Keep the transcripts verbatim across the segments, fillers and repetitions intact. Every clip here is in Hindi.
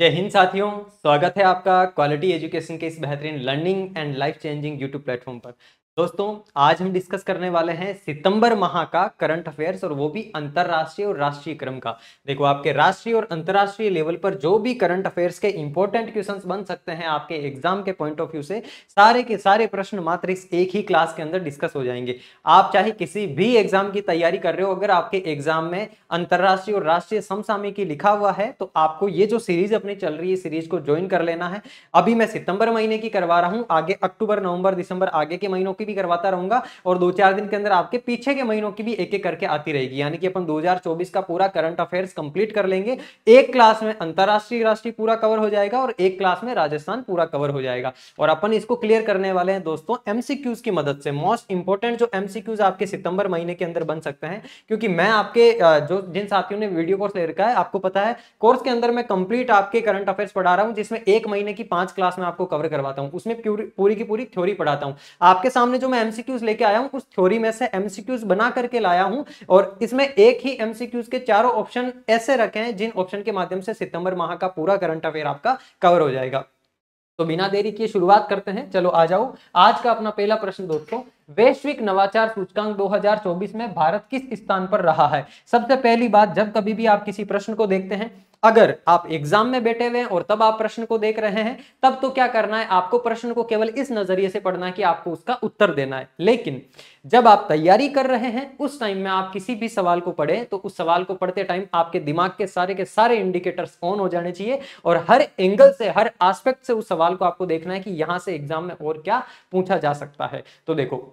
जय हिंद साथियों, स्वागत है आपका क्वालिटी एजुकेशन के इस बेहतरीन learning and life changing YouTube platform पर। दोस्तों, आज हम डिस्कस करने वाले हैं सितंबर माह का करंट अफेयर्स, और वो भी अंतर्राष्ट्रीय और राष्ट्रीय क्रम का। देखो, आपके राष्ट्रीय और अंतर्राष्ट्रीय लेवल पर जो भी करंट अफेयर्स के इंपॉर्टेंट क्वेश्चंस बन सकते हैं आपके एग्जाम के पॉइंट ऑफ व्यू से, सारे के सारे प्रश्न मात्र इस एक ही क्लास के अंदर डिस्कस हो जाएंगे। आप चाहे किसी भी एग्जाम की तैयारी कर रहे हो, अगर आपके एग्जाम में अंतर्राष्ट्रीय और राष्ट्रीय समसामयिकी लिखा हुआ है तो आपको ये जो सीरीज अपनी चल रही है, सीरीज को ज्वाइन कर लेना है। अभी मैं सितंबर महीने की करवा रहा हूँ, आगे अक्टूबर, नवंबर, दिसंबर आगे के महीनों की भी करवाता रहूंगा, और दो चार दिन के अंदर आपके पीछे के महीनों की भी एक एक करके आती रहेगी। यानी कि अपन दो हज़ार चौबीस का पूरा करंट अफेयर्स कंप्लीट कर लेंगे। एक क्लास में अंतरराष्ट्रीय राष्ट्रीय पूरा कवर हो जाएगा और एक क्लास में राजस्थान पूरा कवर हो जाएगा। और अपन इसको क्लियर करने वाले हैं दोस्तों एमसीक्यूज की मदद से। मोस्ट इंपोर्टेंट जो एमसीक्यूज आपके सितंबर महीने के अंदर बन सकते हैं, क्योंकि मैं आपके जो जिन साथियों ने वीडियो कोर्स ले रखा है आपको पता है, कोर्स के अंदर मैं कंप्लीट आपके करंट अफेयर्स पढ़ा रहा हूं, जिसमें एक महीने की पांच क्लास में आपको कवर करवाता हूं। उसमें पूरी की पूरी थ्योरी पढ़ाता हूं। आपके सामने जो मैं एमसीक्यूज लेके आया हूं उस थ्योरी में से एमसीक्यूज बना करके लाया हूं, और इसमें एक ही एमसीक्यूज के चारों ऑप्शन ऐसे रखे हैं जिन ऑप्शन के माध्यम से सितंबर माह का पूरा करंट अफेयर आपका कवर हो जाएगा। तो बिना देरी किए शुरुआत करते हैं, चलो आ जाओ। आज का अपना पहला प्रश्न दोस्तों, वैश्विक नवाचार सूचकांक दो हज़ार चौबीस में भारत किस स्थान पर रहा है। सबसे पहली बात, जब कभी भी आप किसी प्रश्न को देखते हैं, अगर आप एग्जाम में बैठे हुए हैं और तब आप प्रश्न को देख रहे हैं, तब तो क्या करना है, आपको प्रश्न को केवल इस नजरिए से पढ़ना है कि आपको उसका उत्तर देना है। लेकिन जब आप तैयारी कर रहे हैं उस टाइम में आप किसी भी सवाल को पढ़े तो उस सवाल को पढ़ते टाइम आपके दिमाग के सारे के सारे इंडिकेटर्स ऑन हो जाने चाहिए, और हर एंगल से, हर एस्पेक्ट से उस सवाल को आपको देखना है कि यहाँ से एग्जाम में और क्या पूछा जा सकता है। तो देखो,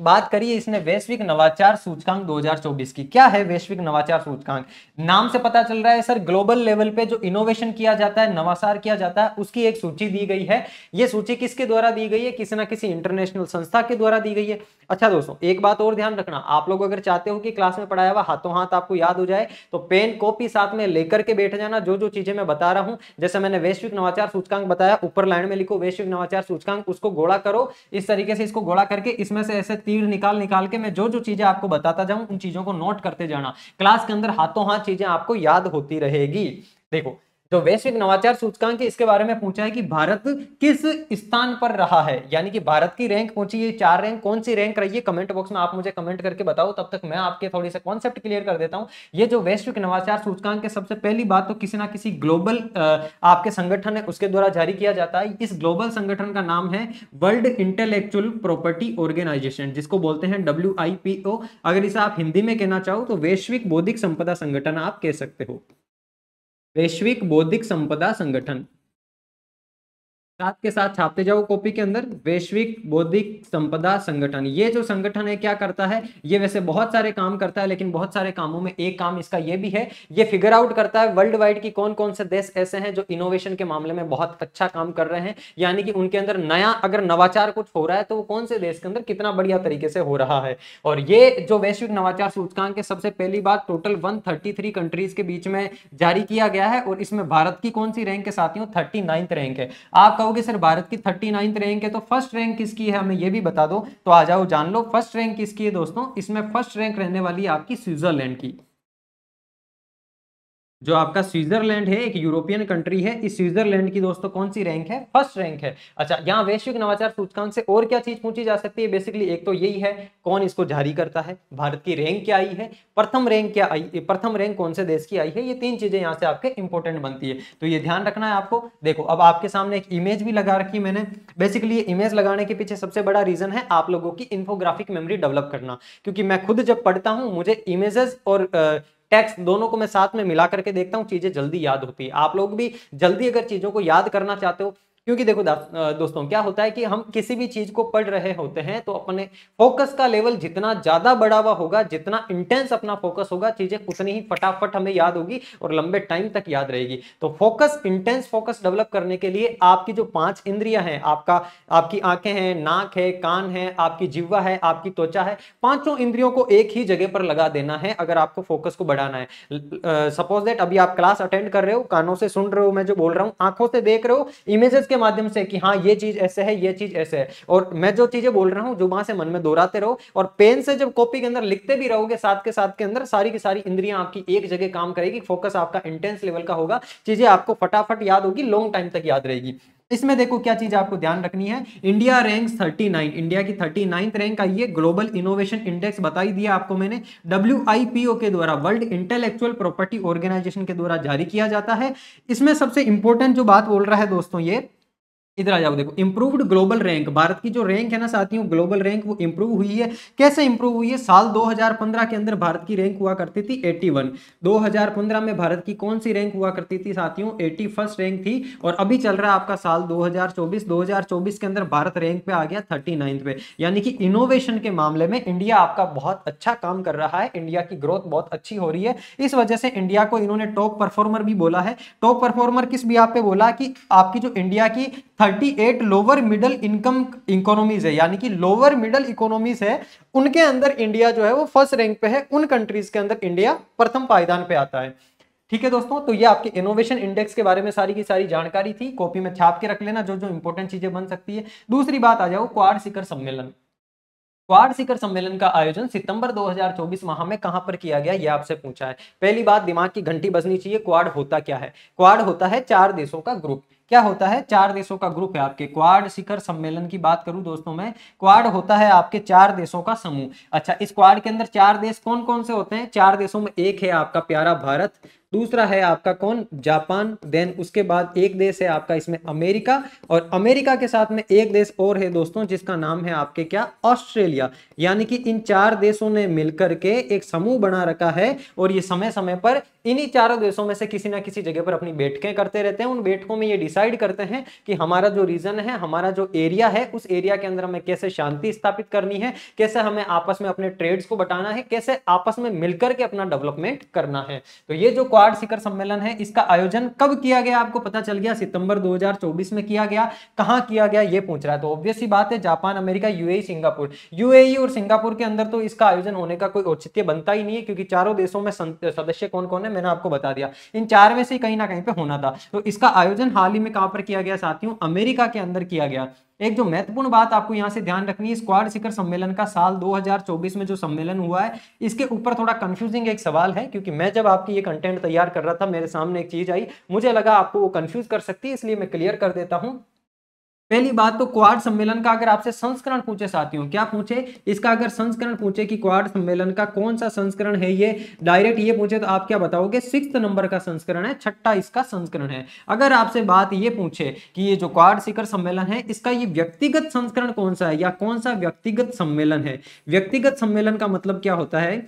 बात करिए इसने वैश्विक नवाचार सूचकांक दो हज़ार चौबीस की। क्या है वैश्विक नवाचार सूचकांक, नाम से पता चल रहा है सर ग्लोबल लेवल पे जो इनोवेशन किया जाता है, नवाचार किया जाता है, उसकी एक सूची दी गई है। ये सूची किसके द्वारा दी गई है, किसी ना किसी इंटरनेशनल संस्था के द्वारा दी गई है। अच्छा दोस्तों, एक बात और ध्यान रखना, आप लोग अगर चाहते हो कि क्लास में पढ़ाया हुआ हाथों हाथ आपको याद हो जाए तो पेन कॉपी साथ में लेकर के बैठ जाना। जो जो चीजें मैं बता रहा हूँ, जैसे मैंने वैश्विक नवाचार सूचकांक बताया, ऊपर लाइन में लिखो वैश्विक नवाचार सूचकांक, उसको गोला करो इस तरीके से, इसको गोला करके इसमें से ऐसे तीर निकाल निकाल के मैं जो जो चीजें आपको बताता जाऊं उन चीजों को नोट करते जाना। क्लास के अंदर हाथों हाथ चीजें आपको याद होती रहेगी। देखो, जो वैश्विक नवाचार सूचकांक है इसके बारे में पूछा है कि भारत किस स्थान पर रहा है, यानी कि भारत की रैंक पूछी है, चार रैंक, कौन सी रैंक रही है कमेंट बॉक्स में आप मुझे कमेंट करके बताओ। तब तक मैं आपके थोड़ी से कॉन्सेप्ट क्लियर कर देता हूं। ये जो वैश्विक नवाचार सूचकांक है, सबसे पहली बात तो किसी ना किसी ग्लोबल आपके संगठन है उसके द्वारा जारी किया जाता है। इस ग्लोबल संगठन का नाम है वर्ल्ड इंटेलेक्चुअल प्रॉपर्टी ऑर्गेनाइजेशन, जिसको बोलते हैं डब्ल्यू आई पी ओ। अगर इसे आप हिंदी में कहना चाहो तो वैश्विक बौद्धिक संपदा संगठन आप कह सकते हो, वैश्विक बौद्धिक संपदा संगठन। साथ के साथ छापते जाओ कॉपी के अंदर, वैश्विक बौद्धिक संपदा संगठन। ये जो संगठन है क्या करता है, ये वैसे बहुत सारे काम करता है, लेकिन बहुत सारे कामों में एक काम इसका ये भी है, ये फिगर आउट करता है वर्ल्ड वाइड की कौन कौन से देश ऐसे हैं जो इनोवेशन के मामले में बहुत अच्छा काम कर रहे हैं, यानी कि उनके अंदर नया अगर नवाचार कुछ हो रहा है तो वो कौन से देश के अंदर कितना बढ़िया तरीके से हो रहा है। और ये जो वैश्विक नवाचार सूचकांक के सबसे पहली बात, total one thirty three countries के बीच में जारी किया गया है, और इसमें भारत की कौन सी रैंक है साथियों, थर्टी नाइन्थ रैंक है। आप कहोगे सर भारत की थर्टी नाइन्थ रैंक है तो फर्स्ट रैंक किसकी है हमें ये भी बता दो, तो आ जाओ जान लो फर्स्ट रैंक किसकी है दोस्तों। इसमें फर्स्ट रैंक रहने वाली है आपकी स्विट्जरलैंड की। जो आपका स्विट्जरलैंड है एक यूरोपियन कंट्री है, इस स्विट्जरलैंड की दोस्तों कौन सी रैंक है, फर्स्ट रैंक है। अच्छा, यहाँ वैश्विक नवाचार सूचकांक से और क्या चीज पूछी जा सकती है, बेसिकली एक तो यही है कौन इसको जारी करता है, भारत की रैंक क्या आई है, प्रथम रैंक क्या आई, प्रथम रैंक कौन से देश की आई है, ये तीन चीजें यहाँ से आपके इंपॉर्टेंट बनती है, तो ये ध्यान रखना है आपको। देखो, अब आपके सामने एक इमेज भी लगा रखी मैंने, बेसिकली ये इमेज लगाने के पीछे सबसे बड़ा रीजन है आप लोगों की इन्फोग्राफिक मेमोरी डेवलप करना, क्योंकि मैं खुद जब पढ़ता हूँ मुझे इमेजेस और टेक्स्ट दोनों को मैं साथ में मिला करके देखता हूँ, चीजें जल्दी याद होती है। आप लोग भी जल्दी अगर चीजों को याद करना चाहते हो, क्योंकि देखो दोस्तों क्या होता है कि हम किसी भी चीज को पढ़ रहे होते हैं तो अपने फोकस का लेवल जितना ज्यादा बढ़ा हुआ होगा, जितना इंटेंस अपना फोकस होगा, चीजें उतनी ही फटाफट हमें याद होगी और लंबे टाइम तक याद रहेगी। तो फोकस, इंटेंस फोकस डेवलप करने के लिए आपकी जो पांच इंद्रियां हैं, आपका आपकी आंखें हैं, नाक है, कान है, आपकी जिह्वा है, आपकी त्वचा है, पांचों इंद्रियों को एक ही जगह पर लगा देना है अगर आपको फोकस को बढ़ाना है। सपोज दैट अभी आप क्लास अटेंड कर रहे हो, कानों से सुन रहे हो मैं जो बोल रहा हूँ, आंखों से देख रहे हो, इमेजेस के माध्यम से कि हाँ ये चीज ऐसे है, ये चीज ऐसे है। और मैं जो चीजें बोल रहा हूँ जुबान से मन में दोहराते रहो, और पेन से जब कॉपी के अंदर लिखते भी रहोगे साथ के साथ के अंदर सारी की सारी इंद्रियां आपकी एक जगह काम करेगी, फोकस आपका इंटेंस लेवल का होगा, चीजें आपको फटाफट याद होगी, लॉन्ग टाइम तक याद रहेगी। इसमें देखो क्या चीज आपको ध्यान रखनी है। इंडिया रैंक उनतालीस, इंडिया की उनतालीसवीं रैंक आई है। ग्लोबल इनोवेशन इंडेक्स बताई दिया आपको मैंने, डब्ल्यू आई पी ओ के द्वारा, वर्ल्ड इंटेलेक्चुअल प्रॉपर्टी ऑर्गेनाइजेशन के द्वारा जारी किया जाता है। इसमें सबसे इंपॉर्टेंट जो बात बोल रहा है दोस्तों, ये इधर आ जाओ, देखो इंप्रूव्ड ग्लोबल रैंक। भारत की जो रैंक है ना साथियों, ग्लोबल रैंक, वो इंप्रूव हुई है। कैसे इंप्रूव हुई है? साल दो हज़ार पंद्रह के अंदर भारत की रैंक हुआ करती थी इक्यासी। दो हज़ार पंद्रह में भारत की कौन सी रैंक हुआ करती थी साथियों? इक्यासीवीं रैंक थी। और अभी चल रहा है आपका साल दो हज़ार चौबीस, दो हज़ार चौबीस के अंदर भारत रैंक पे आ गया उनतालीसवीं पे। यानी कि इनोवेशन के मामले में इंडिया आपका बहुत अच्छा काम कर रहा है, इंडिया की ग्रोथ बहुत अच्छी हो रही है। इस वजह से इंडिया को इन्होंने टॉप परफॉर्मर भी बोला है। टॉप परफॉर्मर किस भी आप पे बोला कि आपकी जो इंडिया की अड़तीस लोअर मिडिल इनकम इकोनॉमीज है, यानी कि लोअर मिडिल इकोनॉमीज है, उनके अंदर इंडिया जो है वो फर्स्ट रैंक पे है। उन कंट्रीज के अंदर इंडिया प्रथम पायदान पे आता है। ठीक है दोस्तों, तो ये आपके इनोवेशन इंडेक्स के बारे में सारी की सारी जानकारी थी। कॉपी में छाप के रख लेना जो जो इंपॉर्टेंट चीजें बन सकती है। दूसरी बात आ जाओ, क्वाड शिखर सम्मेलन। क्वाड शिखर सम्मेलन का आयोजन सितंबर दो हज़ार चौबीस माह में कहां पर किया गया, यह आपसे पूछा है। पहली बात दिमाग की घंटी बजनी चाहिए, क्वाड होता क्या है? क्वाड होता है चार देशों का ग्रुप। क्या होता है? चार देशों का ग्रुप है आपके। क्वाड शिखर सम्मेलन की बात करूं दोस्तों मैं, क्वाड होता है आपके चार देशों का समूह। अच्छा, इस क्वाड के अंदर चार देश कौन कौन से होते हैं? चार देशों में एक है आपका प्यारा भारत, दूसरा है आपका कौन? जापान। देन उसके बाद एक देश है आपका इसमें अमेरिका, और अमेरिका के साथ में एक देश और है दोस्तों जिसका नाम है आपके क्या? ऑस्ट्रेलिया। यानी कि इन चार देशों ने मिलकर के एक समूह बना रखा है, और ये समय समय पर इन्हीं चारों देशों में से किसी ना किसी जगह पर अपनी बैठकें करते रहते हैं। उन बैठकों में ये डिसाइड करते हैं कि हमारा जो रीजन है, हमारा जो एरिया है, उस एरिया के अंदर हमें कैसे शांति स्थापित करनी है, कैसे हमें आपस में अपने ट्रेड्स को बटाना है, कैसे आपस में मिलकर के अपना डेवलपमेंट करना है। तो ये जो क्वाड शिखर सम्मेलन है, इसका आयोजन कब किया गया आपको पता चल गया? सितंबर दो हज़ार चौबीस में किया गया। कहां किया गया ये पूछ रहा है, तो ऑब्वियस सी बात है Japan, America, UAE, Singapore. UAE और सिंगापुर के अंदर तो इसका आयोजन होने का कोई औचित्य बनता ही नहीं है, क्योंकि चारों देशों में सदस्य कौन कौन है मैंने आपको बता दिया। इन चार में से कहीं ना कहीं पे होना था। तो इसका आयोजन हाल ही में कहां पर किया गया साथियों? अमेरिका के अंदर किया गया। एक जो महत्वपूर्ण बात आपको यहां से ध्यान रखनी है, क्वाड शिखर सम्मेलन का साल दो हज़ार चौबीस में जो सम्मेलन हुआ है, इसके ऊपर थोड़ा कंफ्यूजिंग एक सवाल है, क्योंकि मैं जब आपकी ये कंटेंट तैयार कर रहा था मेरे सामने एक चीज आई, मुझे लगा आपको वो कंफ्यूज कर सकती है, इसलिए मैं क्लियर कर देता हूं। पहली बात तो क्वाड सम्मेलन का अगर आपसे संस्करण पूछे साथियों, क्या पूछे इसका? अगर संस्करण पूछे कि क्वाड सम्मेलन का कौन सा संस्करण है ये, डायरेक्ट ये पूछे तो आप क्या बताओगे? सिक्स्थ नंबर का संस्करण है, छठा इसका संस्करण है। अगर आपसे बात ये पूछे कि ये जो क्वाड शिखर सम्मेलन है, इसका ये व्यक्तिगत संस्करण कौन सा है, या कौन सा व्यक्तिगत सम्मेलन है? व्यक्तिगत सम्मेलन का मतलब क्या होता है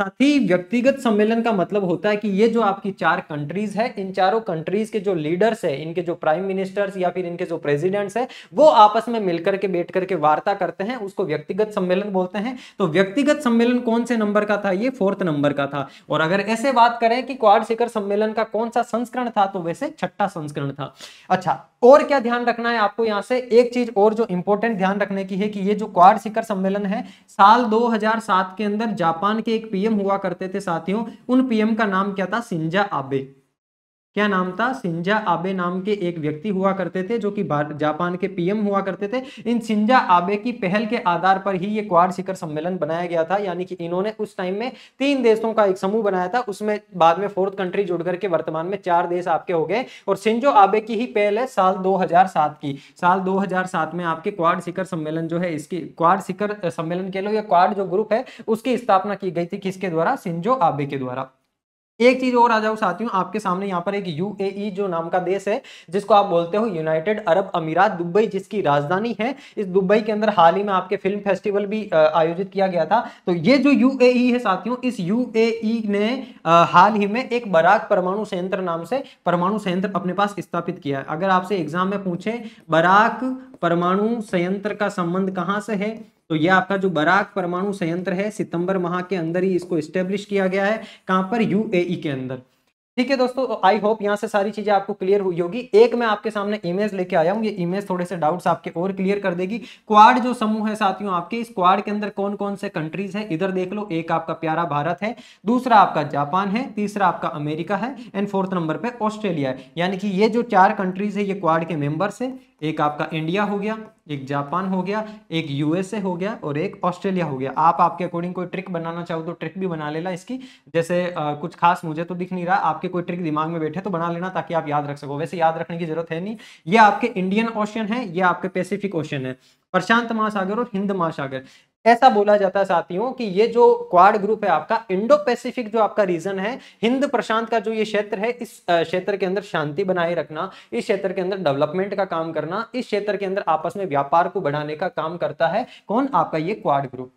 साथी? व्यक्तिगत सम्मेलन का मतलब होता है कि ये जो आपकी चार कंट्रीज है, इन चारों कंट्रीज के जो लीडर्स है, इनके जो प्राइम मिनिस्टर्स या फिर इनके जो प्रेसिडेंट्स है, वो आपस में मिलकर के बैठ करके वार्ता करते हैं, उसको व्यक्तिगत सम्मेलन बोलते हैं। तो व्यक्तिगत सम्मेलन कौन से नंबर का था? ये फोर्थ नंबर का था। और अगर ऐसे बात करें कि क्वाड शिखर सम्मेलन का कौन सा संस्करण था, तो वैसे छठा संस्करण था। अच्छा, और क्या ध्यान रखना है आपको यहाँ से? एक चीज और जो इंपॉर्टेंट ध्यान रखने की है कि ये जो क्वाड शिखर सम्मेलन है, साल दो हज़ार सात के अंदर जापान के एक पीएम हुआ करते थे साथियों। उन पीएम का नाम क्या था? Shinzo Abe. क्या नाम था? शिंजो आबे नाम के एक व्यक्ति हुआ करते थे जो कि जापान के पीएम हुआ करते थे। इन शिंजो आबे की पहल के आधार पर ही ये क्वाड शिखर सम्मेलन बनाया गया था। यानी कि इन्होंने उस टाइम में तीन देशों का एक समूह बनाया था, उसमें बाद में फोर्थ कंट्री जुड़ करके वर्तमान में चार देश आपके हो गए, और शिंजो आबे की ही पहल है साल दो हज़ार सात की। साल दो हज़ार सात में आपके क्वाड शिखर सम्मेलन जो है, इसकी क्वाड शिखर सम्मेलन कह लो या क्वाड जो ग्रुप है, उसकी स्थापना की गई थी। किसके द्वारा? शिंजो आबे के द्वारा। एक चीज और आ जाओ साथियों आपके सामने, यहाँ पर एक यूएई जो नाम का देश है, जिसको आप बोलते हो यूनाइटेड अरब अमीरात, दुबई जिसकी राजधानी है। इस दुबई के अंदर हाल ही में आपके फिल्म फेस्टिवल भी आयोजित किया गया था। तो ये जो यूएई है साथियों, इस यूएई ने हाल ही में एक बराक परमाणु संयंत्र नाम से परमाणु संयंत्र अपने पास स्थापित किया है। अगर आपसे एग्जाम में पूछे बराक परमाणु संयंत्र का संबंध कहाँ से है, तो ये आपका जो बराक परमाणु संयंत्र है, सितंबर माह के अंदर ही इसको स्टेब्लिश किया गया है। कहां पर? यूएई के अंदर। ठीक है दोस्तों, आई होप यहाँ से सारी चीजें आपको क्लियर हुई होगी। एक मैं आपके सामने इमेज लेके आया हूँ, ये इमेज थोड़े से डाउट्स आपके और क्लियर कर देगी। क्वाड जो समूह है साथियों आपके, इस क्वाड के अंदर कौन कौन से कंट्रीज है इधर देख लो। एक आपका प्यारा भारत है, दूसरा आपका जापान है, तीसरा आपका अमेरिका है एंड फोर्थ नंबर पे ऑस्ट्रेलिया है। यानी कि ये जो चार कंट्रीज है ये क्वाड के मेंबर्स है। एक आपका इंडिया हो गया, एक जापान हो गया, एक यूएसए हो गया और एक ऑस्ट्रेलिया हो गया। आप आपके अकॉर्डिंग कोई ट्रिक बनाना चाहो तो ट्रिक भी बना लेना इसकी। जैसे आ, कुछ खास मुझे तो दिख नहीं रहा, आपके कोई ट्रिक दिमाग में बैठे तो बना लेना ताकि आप याद रख सको। वैसे याद रखने की जरूरत है नहीं। ये आपके इंडियन ओशियन है, ये आपके पैसिफिक ओशियन है, प्रशांत महासागर और हिंद महासागर। ऐसा बोला जाता है साथियों कि ये जो क्वाड ग्रुप है आपका, इंडो पैसिफिक जो आपका रीजन है, हिंद प्रशांत का जो ये क्षेत्र है, इस क्षेत्र के अंदर शांति बनाए रखना, इस क्षेत्र के अंदर डेवलपमेंट का काम करना, इस क्षेत्र के अंदर आपस में व्यापार को बढ़ाने का काम करता है कौन, आपका ये क्वाड ग्रुप।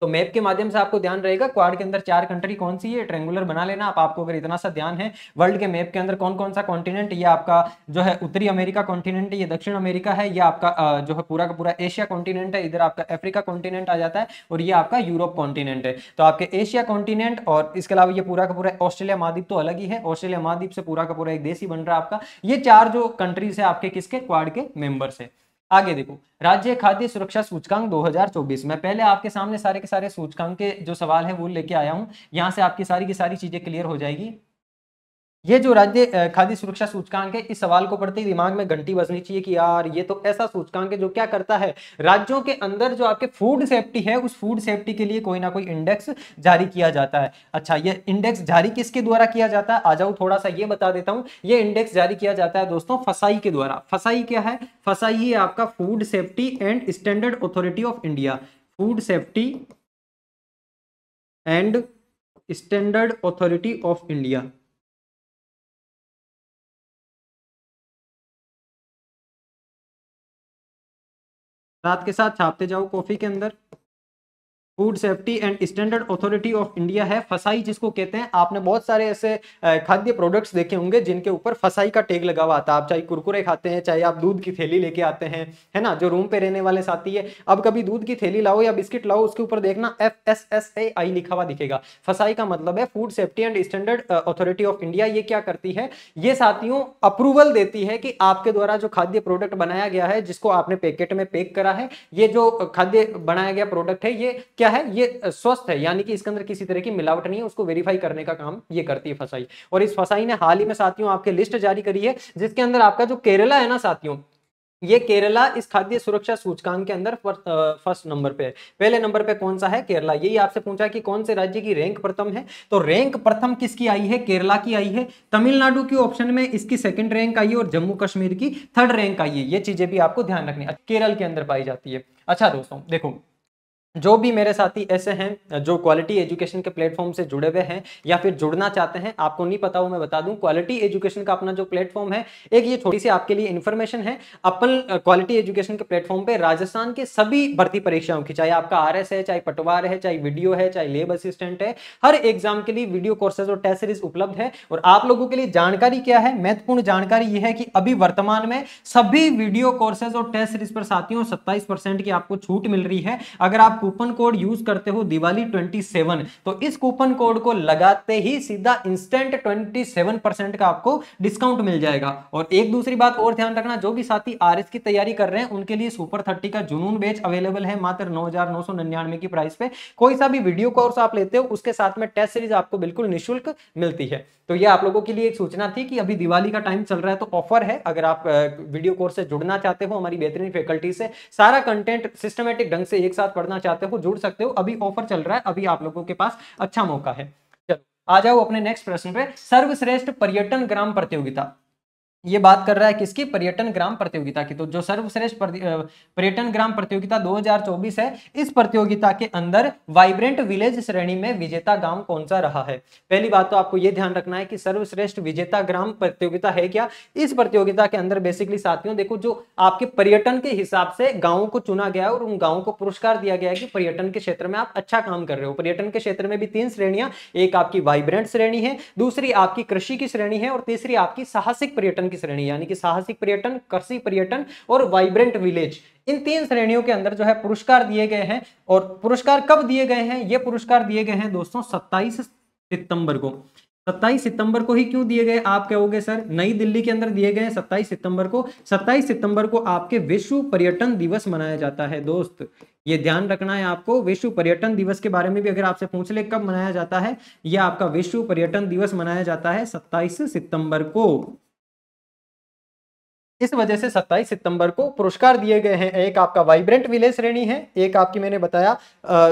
तो मैप के माध्यम से आपको ध्यान रहेगा क्वाड के अंदर चार कंट्री कौन सी है, ट्रेंगुलर बना लेना आप। आपको अगर इतना सा ध्यान है वर्ल्ड के मैप के अंदर कौन कौन सा कॉन्टिनेंट, ये आपका जो है उत्तरी अमेरिका कॉन्टिनेंट है, ये दक्षिण अमेरिका है, ये आपका जो है पूरा का पूरा एशिया कॉन्टिनेंट है, इधर आपका अफ्रीका कॉन्टिनेंट आ जाता है और ये आपका यूरोप कॉन्टिनेंट है। तो आपके एशिया कॉन्टिनेंट और इसके अलावा ये पूरा का पूरा ऑस्ट्रेलिया महाद्वीप तो अलग ही है, ऑस्ट्रेलिया महाद्वीप से पूरा का पूरा एक देश ही बन रहा है आपका। ये चार जो कंट्रीज है आपके किसके, क्वाड के मेंबर्स है। आगे देखो, राज्य खाद्य सुरक्षा सूचकांक दो हज़ार चौबीस। मैं पहले आपके सामने सारे के सारे सूचकांक के जो सवाल है वो लेके आया हूं, यहां से आपकी सारी की सारी चीजें क्लियर हो जाएगी। ये जो राज्य खाद्य सुरक्षा सूचकांक है, इस सवाल को पढ़ते ही दिमाग में घंटी बजनी चाहिए कि यार ये तो ऐसा सूचकांक है जो क्या करता है, राज्यों के अंदर जो आपके फूड सेफ्टी है उस फूड सेफ्टी के लिए कोई ना कोई इंडेक्स जारी किया जाता है। अच्छा, ये इंडेक्स जारी किसके द्वारा किया जाता है, आ जाओ थोड़ा सा ये बता देता हूँ। ये इंडेक्स जारी किया जाता है दोस्तों फसाई के द्वारा। फसाई क्या है, फसाई है आपका food safety and standard authority of India. Food safety and standard authority of India, साथ के साथ छापते जाओ कॉफी के अंदर। Food safety and standard authority of India है फसाई जिसको कहते हैं। आपने बहुत सारे ऐसे खाद्य प्रोडक्ट्स देखे होंगे जिनके ऊपर फसाई का टैग लगा हुआ आता है। आप चाहे कुरकुरे खाते हैं, चाहे आप दूध की थैली लेके आते हैं, है ना, जो रूम पे रहने वाले साथी है। अब कभी दूध की थैली लाओ या बिस्किट लाओ, उसके ऊपर देखना F S S A I लिखा हुआ दिखेगा। फसाई का मतलब है food safety and standard authority of India. ये क्या करती है, ये साथियों अप्रूवल देती है कि आपके द्वारा जो खाद्य प्रोडक्ट बनाया गया है, जिसको आपने पैकेट में पैक करा है, ये जो खाद्य बनाया गया प्रोडक्ट है ये क्या है, ये स्वस्थ है, यानी कि इसके अंदर किसी तरह की मिलावट नहीं है, उसको वेरीफाई करने का काम ये करती है फसाई। और इस फसाई ने हाल ही में साथियों आपके लिस्ट जारी करी है, जिसके अंदर आपका जो केरला है ना साथियों, ये केरला इस खाद्य सुरक्षा सूचकांक के अंदर फर्स्ट नंबर पे है। पहले नंबर पे कौन सा है, केरला। यही आपसे पूछा कि कौन से राज्य की रैंक प्रथम है, तो रैंक प्रथम किसकी आई है, केरला की आई है। तमिलनाडु की ऑप्शन में इसकी सेकंड रैंक आई है और जम्मू कश्मीर की थर्ड रैंक आई है। ये चीजें भी आपको ध्यान रखनी है, केरल के अंदर पाई जाती है। अच्छा दोस्तों देखो, जो भी मेरे साथी ऐसे हैं जो क्वालिटी एजुकेशन के प्लेटफॉर्म से जुड़े हुए हैं या फिर जुड़ना चाहते हैं, आपको नहीं पता हो मैं बता दूं, क्वालिटी एजुकेशन का अपना जो प्लेटफॉर्म है, एक ये छोटी सी आपके लिए इन्फॉर्मेशन है। अपन क्वालिटी एजुकेशन के प्लेटफॉर्म पे राजस्थान के सभी भर्ती परीक्षाओं की, चाहे आपका आर एस है, चाहे पटवार है, चाहे वीडियो है, चाहे लेब असिस्टेंट है, हर एग्जाम के लिए वीडियो कोर्सेज और टेस्ट सीरीज उपलब्ध है। और आप लोगों के लिए जानकारी क्या है, महत्वपूर्ण जानकारी यह है कि अभी वर्तमान में सभी वीडियो कोर्सेज और टेस्ट सीरीज पर साथियों सत्ताईस परसेंट की आपको छूट मिल रही है। अगर आप कूपन कोड यूज करते हो दिवाली सत्ताईस, तो इस कूपन कोड को लगाते ही सीधा इंस्टेंट सत्ताईस परसेंट का आपको डिस्काउंट मिल जाएगा। और एक दूसरी बात और ध्यान रखना, जो भी साथी आरएस की तैयारी कर रहे हैं उनके लिए सुपर तीस का जुनून बैच अवेलेबल है मात्र नौ हज़ार नौ सौ निन्यानवे की प्राइस पे। कोई सा भी वीडियो कोर्स आप लेते हो उसके साथ में टेस्ट सीरीज आपको बिल्कुल निःशुल्क मिलती है। तो यह आप लोगों के लिए एक सूचना थी कि अभी दिवाली का टाइम चल रहा है तो ऑफर है। अगर आप वीडियो कोर्स से जुड़ना चाहते हो, हमारी बेहतरीन फैकल्टी से सारा कंटेंट सिस्टमेटिक ढंग से एक साथ पढ़ना चाहते हो, जुड़ सकते हो, अभी ऑफर चल रहा है, अभी आप लोगों के पास अच्छा मौका है। चलो आ जाओ अपने नेक्स्ट प्रश्न पे, सर्वश्रेष्ठ पर्यटन ग्राम प्रतियोगिता। ये बात कर रहा है किसकी, पर्यटन ग्राम प्रतियोगिता की। तो जो सर्वश्रेष्ठ पर्यटन ग्राम प्रतियोगिता दो हज़ार चौबीस है, इस प्रतियोगिता के अंदर वाइब्रेंट विलेज श्रेणी में विजेता ग्राम कौन सा रहा है। पहली बात तो आपको ये ध्यान रखना है कि सर्वश्रेष्ठ विजेता ग्राम प्रतियोगिता है क्या। इस प्रतियोगिता के अंदर बेसिकली साथियों देखो, जो आपके पर्यटन के हिसाब से गाँव को चुना गया है और उन गाँव को पुरस्कार दिया गया है कि पर्यटन के क्षेत्र में आप अच्छा काम कर रहे हो। पर्यटन के क्षेत्र में भी तीन श्रेणियां, एक आपकी वाइब्रेंट श्रेणी है, दूसरी आपकी कृषि की श्रेणी है और तीसरी आपकी साहसिक पर्यटन श्रेणी, यानी कि साहसिक पर्यटन, कृषि पर्यटन और वाइब्रेंट विलेज। इन तीन श्रेणियों के अंदर जो है पुरस्कार दिए गए हैं। और पुरस्कार कब दिए गए हैं, ये पुरस्कार दिए गए हैं दोस्तों सत्ताईस सितंबर को। सत्ताईस सितंबर को ही क्यों दिए गए आप कहोगे सर, नई दिल्ली के अंदर दिए गए सत्ताईस सितंबर को। सत्ताईस सितंबर को आपके विश्व पर्यटन दिवस मनाया जाता है दोस्त, ये ध्यान रखना है आपको। विश्व पर्यटन दिवस के बारे में भी अगर आपसे पूछ ले कब मनाया जाता है, यह आपका विश्व पर्यटन दिवस मनाया जाता है सत्ताईस सितंबर को। इस वजह से सत्ताईस सितंबर को पुरस्कार दिए गए हैं। एक आपका वाइब्रेंट विलेज श्रेणी है, एक आपकी मैंने बताया आ,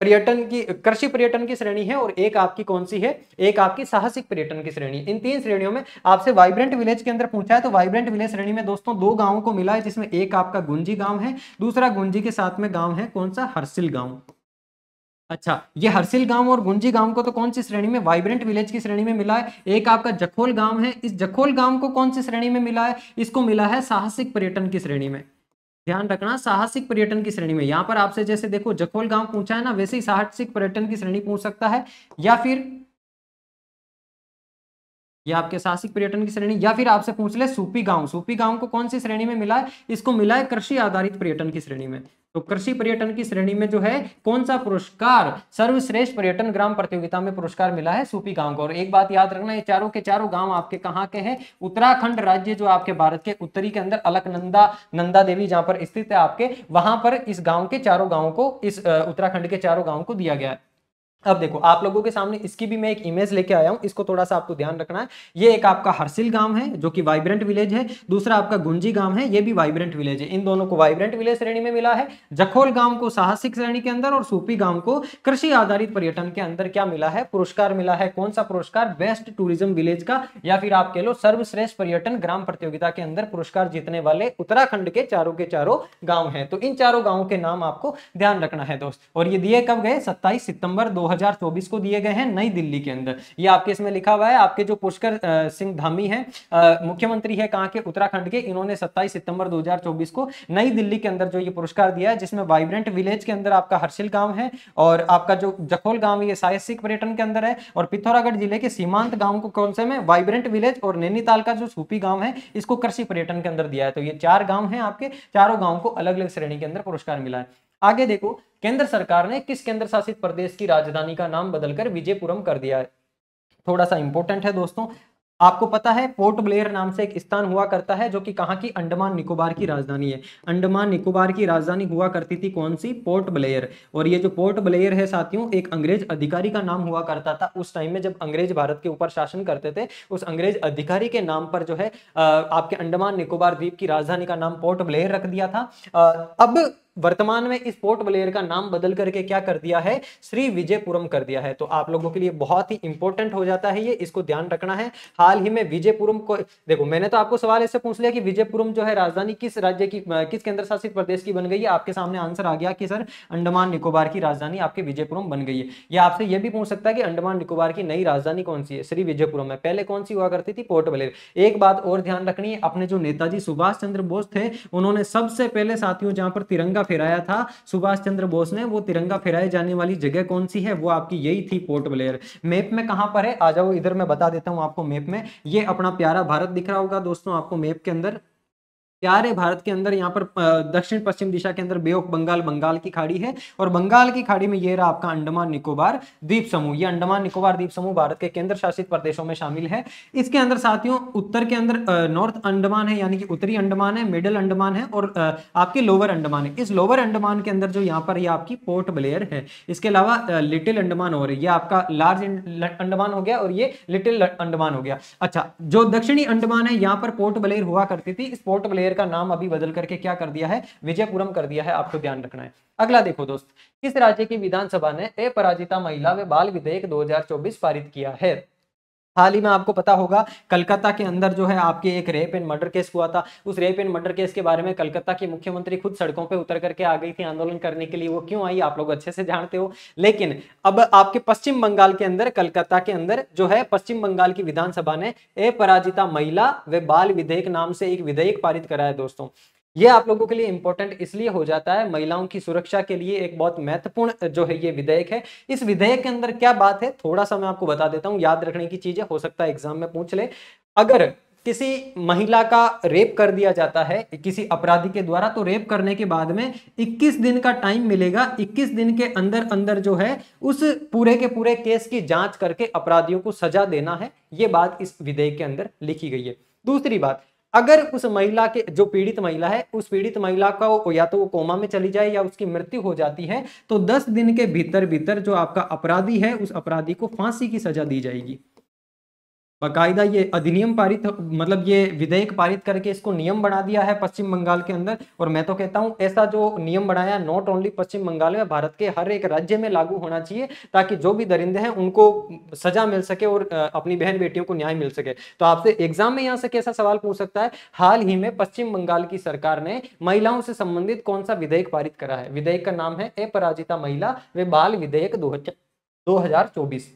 पर्यटन की कृषि पर्यटन की श्रेणी है, और एक आपकी कौन सी है, एक आपकी साहसिक पर्यटन की श्रेणी। इन तीन श्रेणियों में आपसे वाइब्रेंट विलेज के अंदर पूछा है, तो वाइब्रेंट विलेज श्रेणी में दोस्तों दो गांवों को मिला है, जिसमें एक आपका गुंजी गांव है, दूसरा गुंजी के साथ में गांव है कौन सा, हरसिल गांव। अच्छा, ये हरसिल गांव और गुंजी गांव को तो कौन सी श्रेणी में, वाइब्रेंट विलेज की श्रेणी में मिला है। एक आपका जखोल गांव है, इस जखोल गांव को कौन सी श्रेणी में मिला है, इसको मिला है साहसिक पर्यटन की श्रेणी में। ध्यान रखना, साहसिक पर्यटन की श्रेणी में। यहाँ पर आपसे जैसे देखो जखोल गांव पूछा है ना, वैसे ही साहसिक पर्यटन की श्रेणी पूछ सकता है, या फिर या आपके साहसिक पर्यटन की श्रेणी, या फिर आपसे पूछ ले सूपी गांव, सूपी गांव को कौन सी श्रेणी में मिला है, इसको मिला है कृषि आधारित पर्यटन की श्रेणी में। तो कृषि पर्यटन की श्रेणी में जो है कौन सा पुरस्कार, सर्वश्रेष्ठ पर्यटन ग्राम प्रतियोगिता में पुरस्कार मिला है सूपी गांव को। और एक बात याद रखना, ये चारों के चारों गांव आपके कहाँ के हैं, उत्तराखंड राज्य जो आपके भारत के उत्तरी के अंदर अलकनंदा, नंदा देवी जहाँ पर स्थित है आपके, वहां पर इस गांव के चारों गांव को, इस उत्तराखंड के चारों गांव को दिया गया है। अब देखो आप लोगों के सामने इसकी भी मैं एक इमेज लेके आया हूं, इसको थोड़ा सा आपको ध्यान रखना है। ये एक आपका हरसिल गांव है जो कि वाइब्रेंट विलेज है, दूसरा आपका गुंजी गांव है, ये भी वाइब्रेंट विलेज है। इन दोनों को वाइब्रेंट विलेज श्रेणी में मिला है, जखोल गांव को साहसिक श्रेणी के अंदर और सूपी गांव को कृषि आधारित पर्यटन के अंदर क्या मिला है, पुरस्कार मिला है। कौन सा पुरस्कार, बेस्ट टूरिज्म विलेज का, या फिर आप कह लो सर्वश्रेष्ठ पर्यटन ग्राम प्रतियोगिता के अंदर पुरस्कार जीतने वाले उत्तराखंड के चारों के चारों गाँव है। तो इन चारों गाँव के नाम आपको ध्यान रखना है दोस्त। और ये दिए कब गए, सत्ताईस सितंबर दो दो हज़ार चौबीस को दिए गए हैं नई दिल्ली के अंदर। ये आपके इसमें लिखा हुआ है, आपके जो पुष्कर सिंह धामी हैं मुख्यमंत्री है कहां के, उत्तराखंड के, इन्होंने सत्ताईस सितंबर दो हज़ार चौबीस को नई दिल्ली के अंदर जो ये पुरस्कार दिया है, जिसमें वाइब्रेंट विलेज के अंदर आपका हर्षिल गांव है और आपका जो जखोल गांव ये साहसिक पर्यटन के अंदर है, और पिथौरागढ़ जिले के सीमांत गांव को कौन से में, वाइब्रेंट विलेज, और नैनीताल का जो सूपी गांव है इसको कृषि पर्यटन के अंदर दिया है। तो ये चार गांव है आपके, चारों गांव को अलग अलग श्रेणी के अंदर पुरस्कार मिला है। आगे देखो, केंद्र सरकार ने किस केंद्र शासित प्रदेश की राजधानी का नाम बदलकर विजयपुरम कर दिया है। थोड़ा सा इंपॉर्टेंट है दोस्तों, आपको पता है पोर्ट ब्लेयर नाम से एक स्थान हुआ करता है जो कि कहाँ की, अंडमान निकोबार की राजधानी है। अंडमान निकोबार की राजधानी हुआ करती थी कौन सी, पोर्ट ब्लेयर। और ये जो पोर्ट ब्लेयर है साथियों, एक अंग्रेज अधिकारी का नाम हुआ करता था उस टाइम में, जब अंग्रेज भारत के ऊपर शासन करते थे, उस अंग्रेज अधिकारी के नाम पर जो है आपके अंडमान निकोबार द्वीप की राजधानी का नाम पोर्ट ब्लेयर रख दिया था। अब वर्तमान में इस पोर्ट ब्लेयर का नाम बदल करके क्या कर दिया है, श्री विजयपुरम कर दिया है। तो आप लोगों के लिए बहुत ही इंपॉर्टेंट हो जाता है ये, इसको ध्यान रखना है। हाल ही में विजयपुरम को देखो, मैंने तो आपको सवाल ऐसे पूछ लिया कि विजयपुरम जो है राजधानी किस राज्य की, किस केंद्र शासित प्रदेश की बन गई है, आपके सामने आंसर आ गया कि सर अंडमान निकोबार की राजधानी आपके विजयपुरम बन गई है। या आपसे यह भी पूछ सकता है कि अंडमान निकोबार की नई राजधानी कौन सी है, श्री विजयपुरम है। पहले कौन सी हुआ करती थी, पोर्ट ब्लेयर। एक बात और ध्यान रखनी है, अपने जो नेताजी सुभाष चंद्र बोस थे, उन्होंने सबसे पहले साथियों जहां पर तिरंगा फहराया था सुभाष चंद्र बोस ने, वो तिरंगा फहराए जाने वाली जगह कौन सी है, वो आपकी यही थी पोर्ट ब्लेयर। मैप में कहां पर है, आ जाओ इधर मैं बता देता हूं आपको। मैप में ये अपना प्यारा भारत दिख रहा होगा दोस्तों आपको, मैप के अंदर प्यारे भारत के अंदर यहाँ पर दक्षिण पश्चिम दिशा के अंदर बे ऑफ बंगाल, बंगाल की खाड़ी है, और बंगाल की खाड़ी में ये रहा आपका अंडमान निकोबार द्वीप समूह। ये अंडमान निकोबार द्वीप समूह भारत के केंद्र शासित प्रदेशों में शामिल है। इसके अंदर साथियों उत्तर के अंदर नॉर्थ अंडमान है यानी कि उत्तरी अंडमान है, मिडल अंडमान है और आपके लोअर अंडमान है। इस लोअर अंडमान के अंदर जो यहाँ पर ये आपकी पोर्ट ब्लेयर है। इसके अलावा लिटिल अंडमान हो रही है, ये आपका लार्ज अंडमान हो गया और ये लिटिल अंडमान हो गया। अच्छा, जो दक्षिणी अंडमान है यहाँ पर पोर्ट ब्लेयर हुआ करती थी, इस पोर्ट ब्लेयर का नाम अभी बदल करके क्या कर दिया है, विजयपुरम कर दिया है। आपको ध्यान रखना है। अगला देखो दोस्त, किस राज्य की विधानसभा ने अपराजिता महिला व बाल विधेयक दो हज़ार चौबीस पारित किया है। हाल ही में आपको पता होगा कलकत्ता के अंदर जो है आपके एक रेप एंड मर्डर केस हुआ था। उस रेप एंड मर्डर केस के बारे में कलकत्ता की मुख्यमंत्री खुद सड़कों पे उतर करके आ गई थी आंदोलन करने के लिए। वो क्यों आई आप लोग अच्छे से जानते हो। लेकिन अब आपके पश्चिम बंगाल के अंदर, कलकत्ता के अंदर जो है पश्चिम बंगाल की विधानसभा ने अपराजिता महिला व बाल विधेयक नाम से एक विधेयक पारित कराया दोस्तों। ये आप लोगों के लिए इंपॉर्टेंट इसलिए हो जाता है, महिलाओं की सुरक्षा के लिए एक बहुत महत्वपूर्ण जो है ये विधेयक है। इस विधेयक के अंदर क्या बात है, थोड़ा सा मैं आपको बता देता हूँ, याद रखने की चीजें, हो सकता है एग्जाम में पूछ ले। अगर किसी महिला का रेप कर दिया जाता है किसी अपराधी के द्वारा, तो रेप करने के बाद में इक्कीस दिन का टाइम मिलेगा। इक्कीस दिन के अंदर अंदर जो है उस पूरे के पूरे केस की जांच करके अपराधियों को सजा देना है। ये बात इस विधेयक के अंदर लिखी गई है। दूसरी बात, अगर उस महिला के जो पीड़ित महिला है उस पीड़ित महिला का या तो वो कोमा में चली जाए या उसकी मृत्यु हो जाती है तो दस दिन के भीतर भीतर जो आपका अपराधी है उस अपराधी को फांसी की सजा दी जाएगी। बकायदा ये अधिनियम पारित मतलब ये विधेयक पारित करके इसको नियम बना दिया है पश्चिम बंगाल के अंदर। और मैं तो कहता हूँ ऐसा जो नियम बनाया नॉट ओनली पश्चिम बंगाल में, भारत के हर एक राज्य में लागू होना चाहिए ताकि जो भी दरिंदे हैं उनको सजा मिल सके और अपनी बहन बेटियों को न्याय मिल सके। तो आपसे एग्जाम में यहाँ से कैसा सवाल पूछ सकता है, हाल ही में पश्चिम बंगाल की सरकार ने महिलाओं से संबंधित कौन सा विधेयक पारित करा है। विधेयक का नाम है अपराजिता महिला व बाल विधेयक दो हजार चौबीस।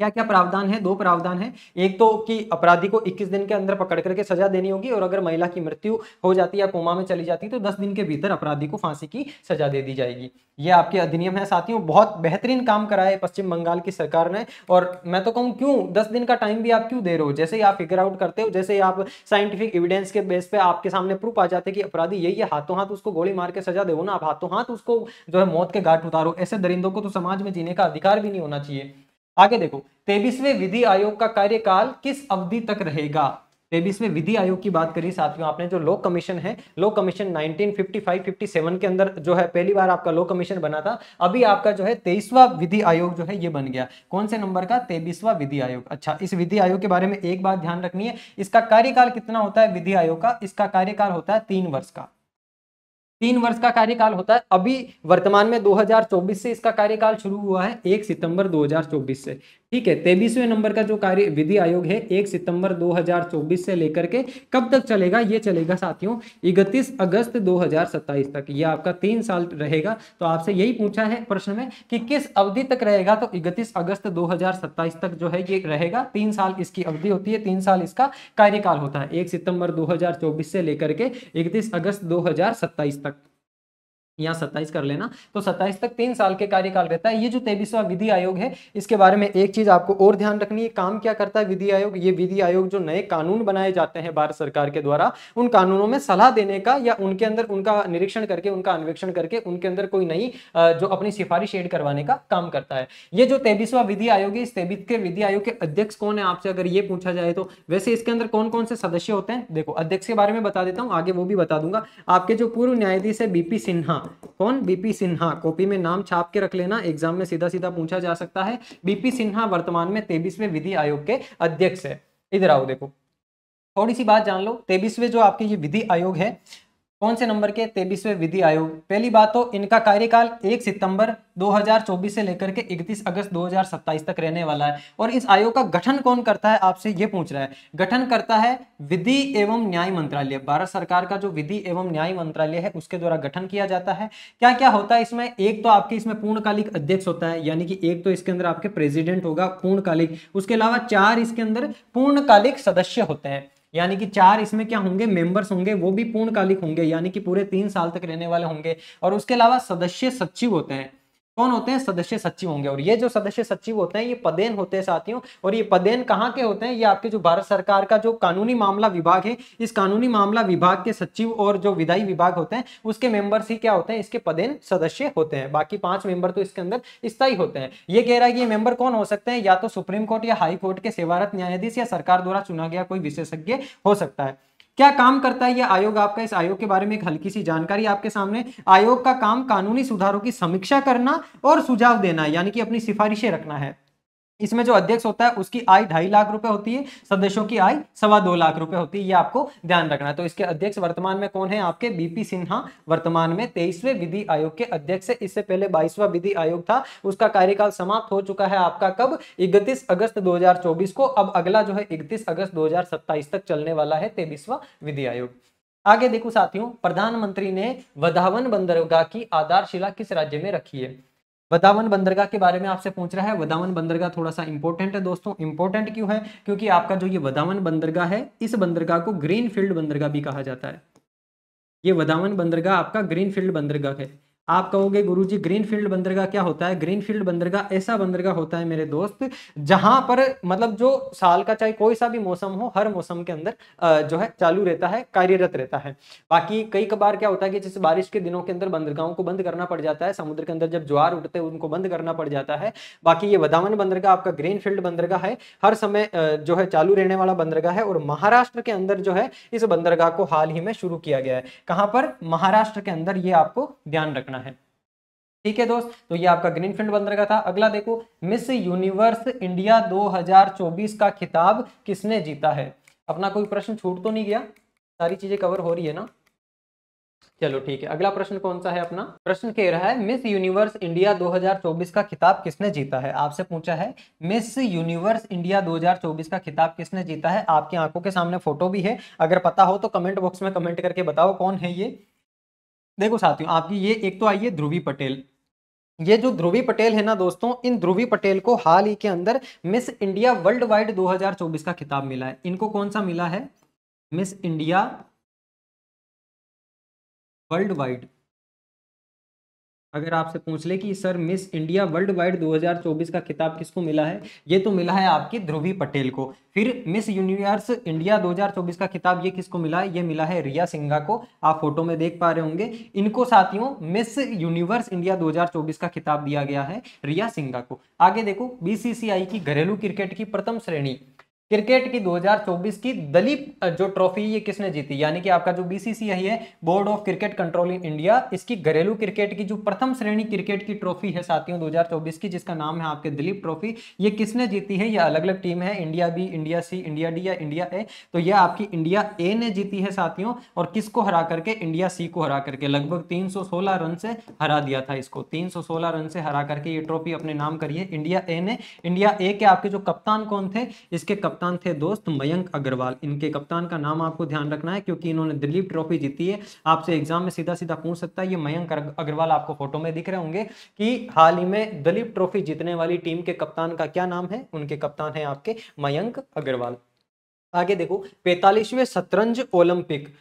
क्या क्या प्रावधान है, दो प्रावधान है। एक तो कि अपराधी को इक्कीस दिन के अंदर पकड़ करके सजा देनी होगी और अगर महिला की मृत्यु हो जाती है या कोमा में चली जाती है तो दस दिन के भीतर अपराधी को फांसी की सजा दे दी जाएगी। ये आपके अधिनियम है साथियों। बहुत बेहतरीन काम करा है पश्चिम बंगाल की सरकार ने। और मैं तो कहूँ क्यों दस दिन का टाइम भी आप क्यों दे रहे हो, जैसे ही आप फिगर आउट करते हो, जैसे ही आप साइंटिफिक एविडेंस के बेस पे आपके सामने प्रूफ आ जाते कि अपराधी यही है, हाथों हाथ उसको गोली मार के सजा दो ना, आप हाथों हाथ उसको जो है मौत के घाट उतारो। ऐसे दरिंदों को तो समाज में जीने का अधिकार भी नहीं होना चाहिए। आगे देखो, तेईसवें विधि आयोग का कार्यकाल किस अवधि तक रहेगा। तेईसवें विधि आयोग की बात करिए साथियों, आपने जो लॉ कमीशन है, law commission nineteen fifty five fifty seven के अंदर जो है पहली बार आपका लॉ कमीशन बना था। अभी आपका जो है तेईसवां विधि आयोग जो है ये बन गया। कौन से नंबर का, तेईसवां विधि आयोग। अच्छा, इस विधि आयोग के बारे में एक बात ध्यान रखनी है, इसका कार्यकाल कितना होता है विधि आयोग का। इसका कार्यकाल होता है तीन वर्ष का, तीन वर्ष का कार्यकाल होता है। अभी वर्तमान में दो हजार चौबीस से इसका कार्यकाल शुरू हुआ है, एक सितंबर दो हजार चौबीस से। ठीक है, तेईसवें नंबर का जो कार्य विधि आयोग है एक सितंबर दो हजार चौबीस से लेकर के कब तक चलेगा, ये चलेगा साथियों इकतीस अगस्त दो हजार सत्ताईस तक। ये आपका तीन साल रहेगा। तो आपसे यही पूछा है प्रश्न में कि किस अवधि तक रहेगा, तो इकतीस अगस्त दो हजार सत्ताईस तक जो है ये रहेगा। तीन साल इसकी अवधि होती है, तीन साल इसका कार्यकाल होता है, एक सितंबर दो हजार चौबीस से लेकर के इकतीस अगस्त दो हजार सत्ताईस तक। यहाँ सत्ताईस कर लेना, तो सत्ताईस तक तीन साल के कार्यकाल रहता है। ये जो तेईसवां विधि आयोग है इसके बारे में एक चीज आपको और ध्यान रखनी है, काम क्या करता है विधि आयोग। ये विधि आयोग जो नए कानून बनाए जाते हैं भारत सरकार के द्वारा, उन कानूनों में सलाह देने का या उनके अंदर उनका निरीक्षण करके, उनका अन्वेषण करके, उनके अंदर कोई नई जो अपनी सिफारिश एड करवाने का काम करता है। ये जो तेईसवां विधि आयोग है, इस तेईस के विधि आयोग के अध्यक्ष कौन है आपसे अगर ये पूछा जाए तो। वैसे इसके अंदर कौन कौन से सदस्य होते हैं, देखो अध्यक्ष के बारे में बता देता हूँ, आगे वो भी बता दूंगा। आपके जो पूर्व न्यायाधीश है बीपी सिन्हा, कौन, बीपी सिन्हा, कॉपी में नाम छाप के रख लेना, एग्जाम में सीधा सीधा पूछा जा सकता है। बीपी सिन्हा वर्तमान में तेईसवें विधि आयोग के अध्यक्ष है। इधर आओ, देखो थोड़ी सी बात जान लो। तेईसवें जो आपके ये विधि आयोग है, कौन से नंबर के, तेईसवें विधि आयोग। पहली बात तो इनका कार्यकाल एक सितंबर दो हजार चौबीस से लेकर के इकतीस अगस्त दो हजार सत्ताईस तक रहने वाला है। और इस आयोग का गठन कौन करता है आपसे ये पूछ रहा है। गठन करता है विधि एवं न्याय मंत्रालय, भारत सरकार का जो विधि एवं न्याय मंत्रालय है उसके द्वारा गठन किया जाता है। क्या क्या होता है इसमें, एक तो आपके इसमें पूर्णकालिक अध्यक्ष होता है, यानी कि एक तो इसके अंदर आपके प्रेसिडेंट होगा पूर्णकालिक, उसके अलावा चार इसके अंदर पूर्णकालिक सदस्य होते हैं, यानी कि चार इसमें क्या होंगे, मेंबर्स होंगे, वो भी पूर्णकालिक होंगे, यानी कि पूरे तीन साल तक रहने वाले होंगे। और उसके अलावा सदस्य सचिव होते हैं, कौन होते हैं, सदस्य सचिव होंगे। और ये जो सदस्य सचिव होते हैं ये पदेन होते हैं साथियों। और ये पदेन कहाँ के होते हैं, ये आपके जो भारत सरकार का जो कानूनी मामला विभाग है, इस कानूनी मामला विभाग के सचिव और जो विधायी विभाग होते हैं उसके मेंबर्स ही क्या होते हैं, इसके पदेन सदस्य होते हैं। बाकी पांच मेंबर तो इसके अंदर स्थायी होते हैं। ये कह रहा है कि ये मेंबर कौन हो सकते हैं, या तो सुप्रीम कोर्ट या हाई कोर्ट के सेवारत न्यायाधीश या सरकार द्वारा चुना गया कोई विशेषज्ञ हो सकता है। क्या काम करता है ये आयोग आपका, इस आयोग के बारे में एक हल्की सी जानकारी आपके सामने। आयोग का काम कानूनी सुधारों की समीक्षा करना और सुझाव देना, यानी कि अपनी सिफारिशें रखना है। इसमें जो अध्यक्ष होता है उसकी आय ढाई लाख रुपए होती है, सदस्यों की आय सवा दो लाख रुपए होती है, ये आपको ध्यान रखना है। तो इसके अध्यक्ष वर्तमान में कौन है आपके, बीपी सिन्हा वर्तमान में तेईसवें विधि आयोग के अध्यक्ष है। इससे पहले बाईसवां विधि आयोग था, उसका कार्यकाल समाप्त हो चुका है आपका कब, इकतीस अगस्त दो हजार चौबीस को। अब अगला जो है इकतीस अगस्त दो हजार सत्ताईस तक चलने वाला है तेईसवां विधि आयोग। आगे देखो साथियों, प्रधानमंत्री ने वदामन बंदरगाह की आधारशिला किस राज्य में रखी है। वदामन बंदरगाह के बारे में आपसे पूछ रहा है। वदामन बंदरगाह थोड़ा सा इंपॉर्टेंट है दोस्तों। इंपॉर्टेंट क्यों है, क्योंकि आपका जो ये वदामन बंदरगाह है, इस बंदरगाह को ग्रीन फील्ड बंदरगाह भी कहा जाता है। ये वदामन बंदरगाह आपका ग्रीन फील्ड बंदरगाह है। आप कहोगे गुरुजी ग्रीनफील्ड बंदरगाह क्या होता है? ग्रीनफील्ड बंदरगाह ऐसा बंदरगाह होता है मेरे दोस्त जहां पर मतलब जो साल का चाहे कोई सा भी मौसम हो, हर मौसम के अंदर जो है चालू रहता है, कार्यरत रहता है। बाकी कई कबार क्या होता है कि जैसे बारिश के दिनों के अंदर बंदरगाहों को बंद करना पड़ जाता है, समुद्र के अंदर जब ज्वार उठते हैं उनको बंद करना पड़ जाता है। बाकी ये वदामन बंदरगाह आपका ग्रीनफील्ड बंदरगाह है, हर समय जो है चालू रहने वाला बंदरगाह है। और महाराष्ट्र के अंदर जो है इस बंदरगाह को हाल ही में शुरू किया गया है। कहां पर? महाराष्ट्र के अंदर, ये आपको ध्यान रखना है। ठीक है दोस्त, तो ये आपका ग्रीनफील्ड बंदरगाह था। अगला देखो, मिस यूनिवर्स इंडिया दो हज़ार चौबीस का खिताब किसने जीता है? अपना कोई प्रश्न छूट तो नहीं गया? सारी चीजें कवर हो रही है ना? चलो ठीक है, अगला प्रश्न कौन सा है अपना? प्रश्न कह रहा है मिस यूनिवर्स इंडिया दो हज़ार चौबीस का खिताब किसने जीता है? आपसे पूछा है मिस यूनिवर्स इंडिया दो हज़ार चौबीस का खिताब किसने जीता है। आपकी आंखों के सामने फोटो भी है, अगर पता हो तो कमेंट बॉक्स में कमेंट करके बताओ कौन है ये। देखो साथियों, आपकी ये एक तो आई है ध्रुवी पटेल। ये जो ध्रुवी पटेल है ना दोस्तों, इन ध्रुवी पटेल को हाल ही के अंदर मिस इंडिया वर्ल्ड वाइड दो हज़ार चौबीस का खिताब मिला है। इनको कौन सा मिला है? Miss India world wide. अगर आपसे पूछ ले कि sir Miss India world wide दो हज़ार चौबीस का खिताब किसको मिला है, ये तो मिला है आपकी ध्रुवी पटेल को। फिर मिस यूनिवर्स इंडिया दो हज़ार चौबीस का खिताब ये किसको मिला है? ये मिला है रिया सिंघा को, आप फोटो में देख पा रहे होंगे। इनको साथियों मिस यूनिवर्स इंडिया दो हज़ार चौबीस का खिताब दिया गया है रिया सिंघा को। आगे देखो, बीसीसीआई की घरेलू क्रिकेट की प्रथम श्रेणी क्रिकेट की दो हज़ार चौबीस की दलीप जो ट्रॉफी ये किसने जीती? यानी कि आपका जो बीसीसीआई है, board of cricket control in India, इसकी घरेलू क्रिकेट की जो प्रथम श्रेणी क्रिकेट की ट्रॉफी है साथियों दो हज़ार चौबीस की, जिसका नाम है आपके दलीप ट्रॉफी, ये किसने जीती है? ये अलग अलग टीम है, India B, India C, India D या इंडिया ए। तो यह आपकी इंडिया ए ने जीती है साथियों, और किसको हरा करके? इंडिया सी को हरा करके। लगभग तीन सौ सोलह रन से हरा दिया था इसको, तीन सौ सोलह रन से हरा करके ये ट्रॉफी अपने नाम करिए इंडिया ए ने। इंडिया ए के आपके जो कप्तान कौन थे? इसके कप्तान थे दोस्त मयंक अग्रवाल। इनके कप्तान का नाम आपको ध्यान रखना है क्योंकि इन्होंने दिलीप ट्रॉफी जीती है। आपसे एग्जाम में सीधा सीधा पूछ सकता है, ये मयंक अग्रवाल आपको फोटो में दिख रहे होंगे कि हाल ही में दिलीप ट्रॉफी जीतने वाली टीम के कप्तान का क्या नाम है। उनके कप्तान है आपके मयंक अग्रवाल। आगे देखो, पैंतालीसवें शतरंज ओलंपिक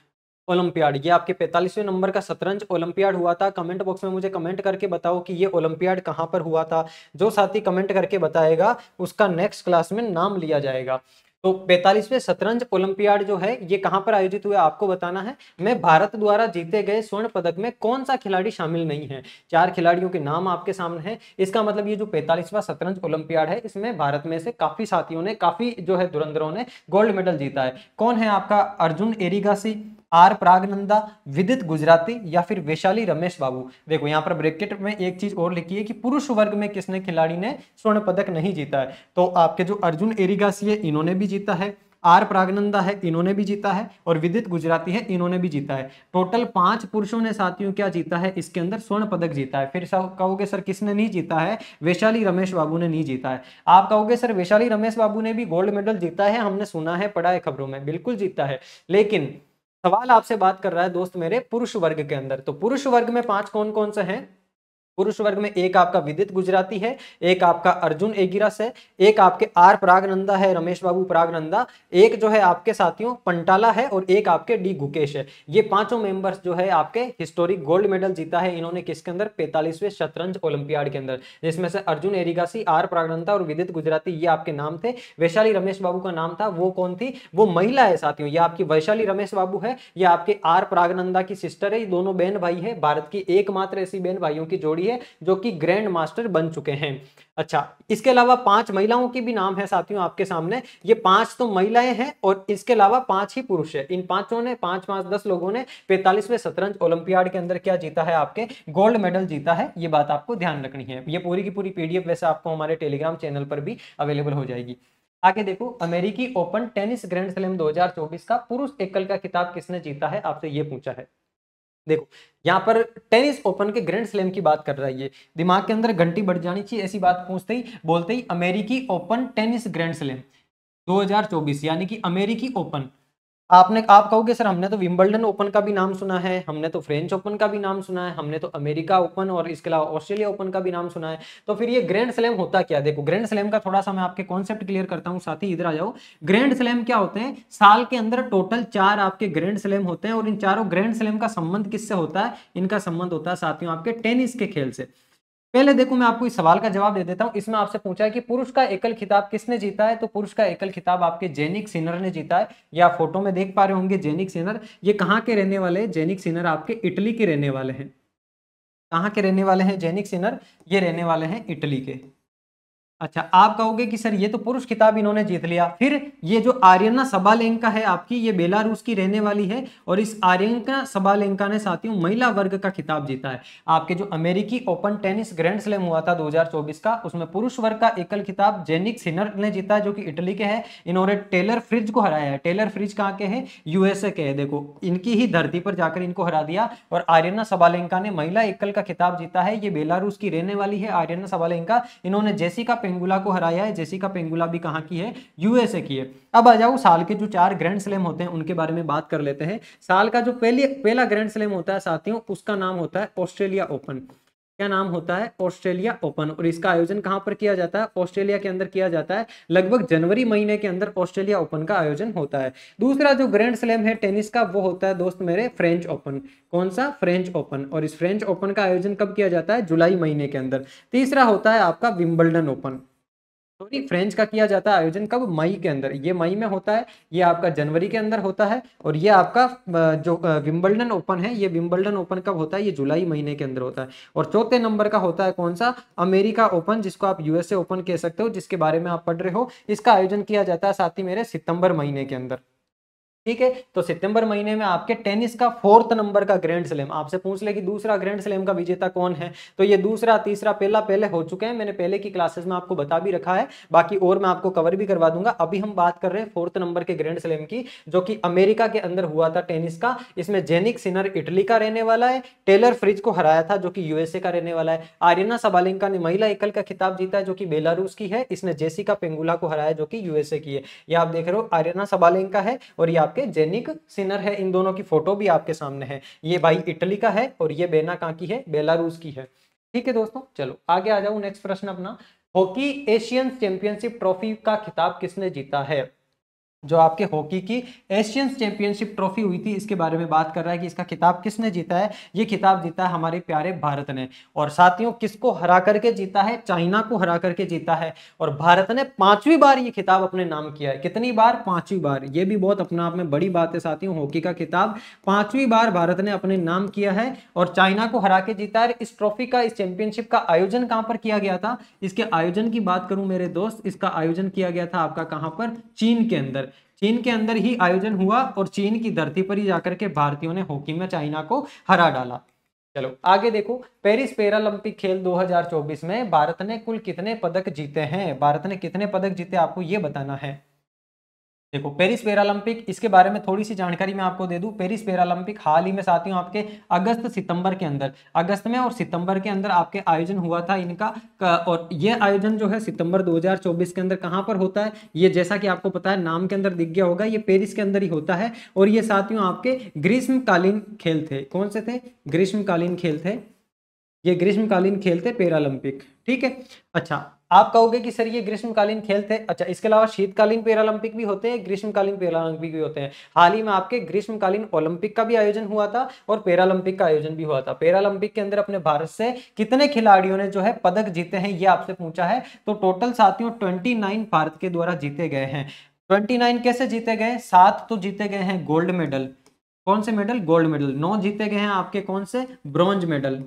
ओलंपियाड, ये आपके पैंतालीसवें नंबर का शतरंज ओलंपियाड हुआ था। कमेंट बॉक्स में मुझे कमेंट करके बताओ कि ये ओलंपियाड कहाँ पर हुआ था। जो साथी कमेंट करके बताएगा उसका नेक्स्ट क्लास में नाम लिया जाएगा। तो पैंतालीसवें शतरंज ओलंपियाड जो है ये कहाँ पर आयोजित हुआ आपको बताना है। मैं भारत द्वारा जीते गए स्वर्ण पदक में कौन सा खिलाड़ी शामिल नहीं है? चार खिलाड़ियों के नाम आपके सामने हैं। इसका मतलब ये जो पैंतालीसवां शतरंज ओलंपियाड है, इसमें भारत में से काफी साथियों ने, काफी जो है धुरंधरों ने गोल्ड मेडल जीता है। कौन है आपका? अर्जुन एरिगासी, आर प्रागनंदा, विदित गुजराती या फिर वैशाली रमेश बाबू। देखो यहाँ पर ब्रैकेट में एक चीज और लिखी है कि पुरुष वर्ग में किसने खिलाड़ी ने स्वर्ण पदक नहीं जीता है। तो आपके जो अर्जुन एरिगासी है इन्होंने भी जीता है, आर प्रागनंदा है इन्होंने भी जीता है, और विदित गुजराती है इन्होंने भी जीता है। टोटल पांच पुरुषों ने साथियों क्या जीता है? इसके अंदर स्वर्ण पदक जीता है। फिर कहोगे सर किसने नहीं जीता है? वैशाली रमेश बाबू ने नहीं जीता है। आप कहोगे सर वैशाली रमेश बाबू ने भी गोल्ड मेडल जीता है, हमने सुना है, पढ़ा है खबरों में, बिल्कुल जीता है। लेकिन सवाल आपसे बात कर रहा है दोस्त मेरे पुरुष वर्ग के अंदर। तो पुरुष वर्ग में पांच कौन कौन से हैं? पुरुष वर्ग में एक आपका विदित गुजराती है, एक आपका अर्जुन एगिरास है, एक आपके आर प्रागनंदा है, रमेश बाबू प्रागनंदा, एक जो है आपके साथियों पंटाला है, और एक आपके डी गुकेश है। ये पांचों मेंबर्स जो है आपके हिस्टोरिक गोल्ड मेडल जीता है। इन्होंने किसके अंदर? पैंतालीसवें शतरंज ओलंपियाड के अंदर, जिसमें से अर्जुन एरिगासी, आर प्रागनंदा और विदित गुजराती ये आपके नाम थे। वैशाली रमेश बाबू का नाम था, वो कौन थी? वो महिला है साथियों। ये आपकी वैशाली रमेश बाबू है, ये आपके आर प्रागनंदा की सिस्टर है। ये दोनों बहन भाई है, भारत की एकमात्र ऐसी बहन भाइयों की जोड़ी जो कि ग्रैंड मास्टर बन चुके हैं। अच्छा, इसके अलावा पांच महिलाओं की भी नाम है साथियों आपके सामने। ये पांच तो महिलाएं हैं और इसके अलावा पांच ही पुरुष हैं। इन पांचों ने, पांच पांच दस लोगों ने पैंतालीसवें शतरंज ओलंपियाड के अंदर क्या जीता है? आपके गोल्ड मेडल जीता है। ये बात आपको ध्यान रखनी है। ये पूरी की पूरी पीडीएफ वैसे आपको हमारे टेलीग्राम चैनल पर भी अवेलेबल हो जाएगी। आगे देखो, अमेरिकी ओपन टेनिस ग्रैंड स्लैम दो हज़ार चौबीस का पुरुष एकल का खिताब किसने जीता है? आपसे यह पूछा है। देखो यहाँ पर टेनिस ओपन के ग्रैंड स्लैम की बात कर रहा है, ये दिमाग के अंदर घंटी बढ़ जानी चाहिए ऐसी बात पूछते ही बोलते ही। अमेरिकी ओपन टेनिस ग्रैंड स्लैम दो हज़ार चौबीस यानी कि अमेरिकी ओपन आपने आप कहोगे सर हमने तो विंबलडन ओपन का भी नाम सुना है, हमने तो फ्रेंच ओपन का भी नाम सुना है, हमने तो अमेरिका ओपन और इसके अलावा ऑस्ट्रेलिया ओपन का भी नाम सुना है, तो फिर ये ग्रैंड स्लैम होता क्या? देखो ग्रैंड स्लैम का थोड़ा सा मैं आपके कॉन्सेप्ट क्लियर करता हूँ, साथ ही इधर आ जाओ। ग्रैंड स्लैम क्या होते हैं? साल के अंदर टोटल चार आपके ग्रैंड स्लैम होते हैं और इन चारों ग्रैंड स्लैम का संबंध किससे होता है? इनका संबंध होता है साथियों आपके टेनिस के खेल से। पहले देखो मैं आपको इस सवाल का जवाब दे देता हूं। इसमें आपसे पूछा है कि पुरुष का एकल खिताब किसने जीता है, तो पुरुष का एकल खिताब आपके जैनिक सिनर ने जीता है। या फोटो में देख पा रहे होंगे जैनिक सिनर, ये कहाँ के रहने वाले हैं? जैनिक सिनर आपके इटली के रहने वाले हैं। कहाँ के रहने वाले हैं जैनिक सिनर? ये रहने वाले हैं इटली के। अच्छा, आप कहोगे कि सर ये तो पुरुष खिताब इन्होंने जीत लिया, फिर ये जो आर्यना सबालेंका है आपकी, ये बेलारूस की रहने वाली है और इस आर्यना सबालेंका ने साथियों महिला वर्ग का खिताब जीता है। आपके जो अमेरिकी ओपन टेनिस ग्रैंड स्लैम हुआ था दो हज़ार चौबीस का, उसमें पुरुष वर्ग का एकल खिताब जैनिक सिनर ने जीता है जो कि इटली के है। इन्होंने टेलर फ्रिज को हराया है। टेलर फ्रिज कहाँ के हैं? यूएसए के है। देखो इनकी ही धरती पर जाकर इनको हरा दिया और आर्यना सबालेंका ने महिला एकल का खिताब जीता है। ये बेलारूस की रहने वाली है आर्यना सबालेंका। इन्होंने जैसिका पेंगुला को हराया है। जैसिका पेंगुला भी कहां की है? यूएसए की है। अब आ जाओ साल के जो चार ग्रैंड स्लैम होते हैं उनके बारे में बात कर लेते हैं। साल का जो पहले पहला ग्रैंड स्लैम होता है साथियों उसका नाम होता है ऑस्ट्रेलिया ओपन। क्या नाम होता है? Australia open. और इसका आयोजन कहां पर किया जाता है? ऑस्ट्रेलिया के अंदर किया जाता है। लगभग जनवरी महीने के अंदर ऑस्ट्रेलिया ओपन का आयोजन होता है। दूसरा जो ग्रैंड स्लैम है टेनिस का वो होता है दोस्त मेरे फ्रेंच ओपन। कौन सा? French open. और इस फ्रेंच ओपन का आयोजन कब किया जाता है? जुलाई महीने के अंदर। तीसरा होता है आपका विंबलडन ओपन, सॉरी फ्रेंच का किया जाता है आयोजन कब? मई के अंदर। ये मई में होता है, ये आपका जनवरी के अंदर होता है। और ये आपका जो विंबलडन ओपन है, ये विंबलडन ओपन कब होता है? ये जुलाई महीने के अंदर होता है। और चौथे नंबर का होता है कौन सा? अमेरिका ओपन, जिसको आप यूएसए ओपन कह सकते हो, जिसके बारे में आप पढ़ रहे हो। इसका आयोजन किया जाता है साथ ही मेरे सितंबर महीने के अंदर। ठीक है, तो सितंबर महीने में आपके टेनिस का फोर्थ नंबर का ग्रैंड स्लैम। आपसे पूछ ले कि दूसरा ग्रैंड स्लैम का विजेता कौन है, तो ये दूसरा तीसरा पहला पहले हो चुके हैं। मैंने पहले की क्लासेस में आपको बता भी रखा है, बाकी और मैं आपको कवर भी करवा दूंगा। अभी हम बात कर रहे हैं फोर्थ नंबर के ग्रैंड स्लैम की, जो कि अमेरिका के अंदर हुआ था टेनिस का। इसमें जैनिक सिनर इटली का रहने वाला है, टेलर फ्रिज को हराया था जो कि यूएसए का रहने वाला है। आर्यना सबालेंका ने महिला एकल का खिताब जीता है जो कि बेलारूस की है। इसने जैसिका पेंगुला को हराया जो कि यूएसए की है। ये आप देख रहे हो आर्यना सबालेंका है और ये आपके जैनिक सिनर है। इन दोनों की फोटो भी आपके सामने है। ये भाई इटली का है और ये बेना कहाँ की है? बेलारूस की है। ठीक है दोस्तों, चलो आगे आ जाओ। नेक्स्ट प्रश्न अपना, हॉकी एशियन चैंपियनशिप ट्रॉफी का खिताब किसने जीता है? जो आपके हॉकी की एशियन चैंपियनशिप ट्रॉफी हुई थी इसके बारे में बात कर रहा है कि इसका खिताब किसने जीता है। ये खिताब जीता है हमारे प्यारे भारत ने। और साथियों किसको हरा करके जीता है? चाइना को हरा करके जीता है। और भारत ने पांचवी बार ये खिताब अपने नाम किया है। कितनी बार? पांचवी बार। ये भी बहुत अपने आप में बड़ी बात है साथियों, हॉकी का खिताब पांचवी बार भारत ने अपने नाम किया है और चाइना को हरा के जीता है। इस ट्रॉफी का, इस चैंपियनशिप का आयोजन कहाँ पर किया गया था? इसके आयोजन की बात करूं मेरे दोस्त, इसका आयोजन किया गया था आपका कहाँ पर? चीन के अंदर। चीन के अंदर ही आयोजन हुआ और चीन की धरती पर ही जाकर के भारतीयों ने हॉकी में चाइना को हरा डाला। चलो आगे देखो, पेरिस पैरालंपिक खेल दो हज़ार चौबीस में भारत ने कुल कितने पदक जीते हैं? भारत ने कितने पदक जीते आपको ये बताना है। देखो पेरिस पैरालंपिक, इसके बारे में थोड़ी सी जानकारी मैं आपको दे दूं। पेरिस पैरालंपिक हाल ही में साथियों आपके अगस्त सितंबर के अंदर, अगस्त में और सितंबर के अंदर आपके आयोजन हुआ था इनका। और ये आयोजन जो है सितंबर दो हज़ार चौबीस के अंदर कहाँ पर होता है? ये जैसा कि आपको पता है, नाम के अंदर दिख गया होगा, ये पेरिस के अंदर ही होता है। और ये साथियों आपके ग्रीष्मकालीन खेल थे। कौन से थे? ग्रीष्मकालीन खेल थे। ये ग्रीष्मकालीन खेल थे पैरालंपिक। ठीक है, अच्छा आप कहोगे कि सर ये ग्रीष्मकालीन खेल थे। अच्छा, इसके अलावा शीतकालीन पैरालंपिक भी होते हैं, ग्रीष्मकालीन पैरालंपिक भी होते हैं। हाल ही में आपके ग्रीष्मकालीन ओलंपिक का भी आयोजन हुआ था और पैरालंपिक का आयोजन भी हुआ था। पैरालंपिक के अंदर अपने भारत से कितने खिलाड़ियों ने जो है पदक जीते हैं ये आपसे पूछा है। तो टोटल साथियों ट्वेंटी नाइन भारत के द्वारा जीते गए हैं। ट्वेंटी नाइन कैसे जीते गए? सात तो जीते गए हैं गोल्ड मेडल। कौन से मेडल? Gold medal. नौ जीते गए हैं आपके कौन से? Bronze medal.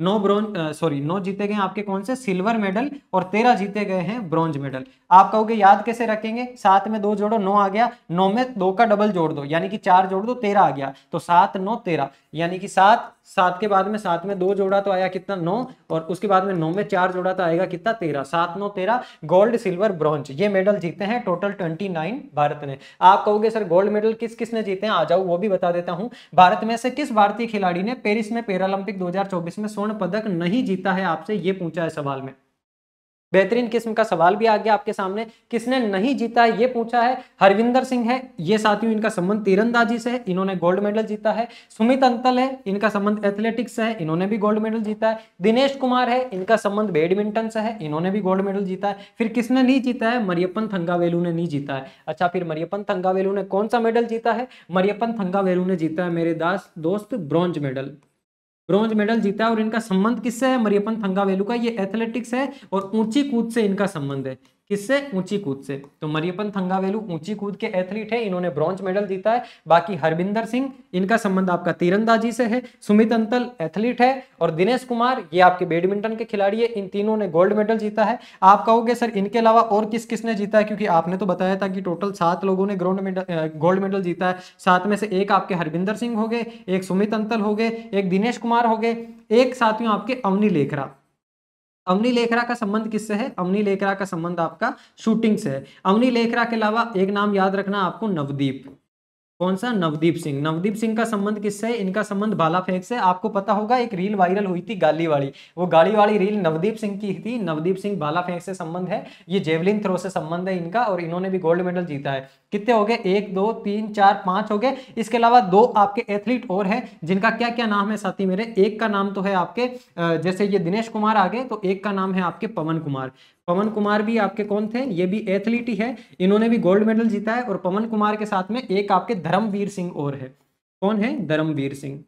नौ ब्रॉन्ज सॉरी नौ जीते गए आपके कौन से? Silver medal. और तेरह जीते गए हैं ब्रॉन्ज मेडल। आप कहोगे याद कैसे रखेंगे? सात में दो जोड़ो नौ आ गया, नौ में दो का डबल जोड़ दो यानी कि चार जोड़ दो तेरह आ गया। तो सात नौ तेरह यानी कि सात, सात के बाद में सात में दो जोड़ा तो आया कितना? नौ। और उसके बाद में नौ में चार जोड़ा तो आएगा कितना? तेरह। सात नौ तेरह, गोल्ड सिल्वर ब्रॉन्ज ये मेडल जीते हैं टोटल ट्वेंटी नाइन भारत ने। आप कहोगे सर गोल्ड मेडल किस किस ने जीते हैं? आ जाओ वो भी बता देता हूँ। भारत में से किस भारतीय खिलाड़ी ने पेरिस में पैरालंपिक दो हजार चौबीस में पदक नहीं जीता है आपसे ये पूछा है सवाल में। बेहतरीन किस्म का सवाल भी आ गया आपके सामने। किसने नहीं जीता है ये पूछा है, हरविंदर सिंह है, ये साथियों इनका संबंध तीरंदाजी से है, इन्होंने गोल्ड मेडल जीता है। सुमित अंतल है, इनका संबंध एथलेटिक्स से है, इन्होंने भी गोल्ड मेडल जीता है। दिनेश कुमार है, इनका संबंध बैडमिंटन से है, इन्होंने भी गोल्ड मेडल जीता है। फिर किसने नहीं जीता है, मरियपन थंगावेलू ने नहीं जीता है। अच्छा, फिर मरियपन थंगावेलू ने कौन सा मेडल जीता है? मरियपन थंगावेलू ने जीता है मेरे दास दोस्त ब्रॉन्ज मेडल, ब्रॉन्ज मेडल जीता है। और इनका संबंध किससे है मरियपन थंगावेलू का? ये एथलेटिक्स है और ऊंची कूद से इनका संबंध है। किससे? ऊंची कूद से। तो मरियपन थंगावेलू ऊंची कूद के एथलीट है, इन्होंने ब्रॉन्ज मेडल जीता है। बाकी हरविंदर सिंह, इनका संबंध आपका तीरंदाजी से है। सुमित अंतल एथलीट है और दिनेश कुमार ये आपके बैडमिंटन के खिलाड़ी है, इन तीनों ने गोल्ड मेडल जीता है। आप कहोगे सर इनके अलावा और किस किसने जीता है, क्योंकि आपने तो बताया था कि टोटल सात लोगों ने गोल्ड मेडल गोल्ड मेडल जीता है। सात में से एक आपके हरविंदर सिंह हो गए, एक सुमित अंतल हो गए, एक दिनेश कुमार हो गए, एक साथियों आपके अवनी लेखरा। अवनी लेखरा का संबंध किससे है? अवनी लेखरा का संबंध आपका शूटिंग से है। अवनी लेखरा के अलावा एक नाम याद रखना आपको, नवदीप। कौन सा? नवदीप सिंह। नवदीप सिंह का संबंध किससे है? इनका संबंध भाला फेंक से। आपको पता होगा एक रील वायरल हुई थी गाली वाली, वो गाली वाली रील नवदीप सिंह की थी। नवदीप सिंह भाला फेंक से संबंध है, ये जेवलिन थ्रो से संबंध है इनका, और इन्होंने भी गोल्ड मेडल जीता है। कितने हो गए? एक दो तीन चार पांच हो गए। इसके अलावा दो आपके एथलीट और हैं जिनका क्या क्या नाम है साथी मेरे। एक का नाम तो है आपके, जैसे ये दिनेश कुमार आ गए, तो एक का नाम है आपके पवन कुमार। पवन कुमार भी आपके कौन थे? ये भी एथलीट ही है, इन्होंने भी गोल्ड मेडल जीता है। और पवन कुमार के साथ में एक आपके धर्मवीर सिंह और है। कौन है? धर्मवीर सिंह।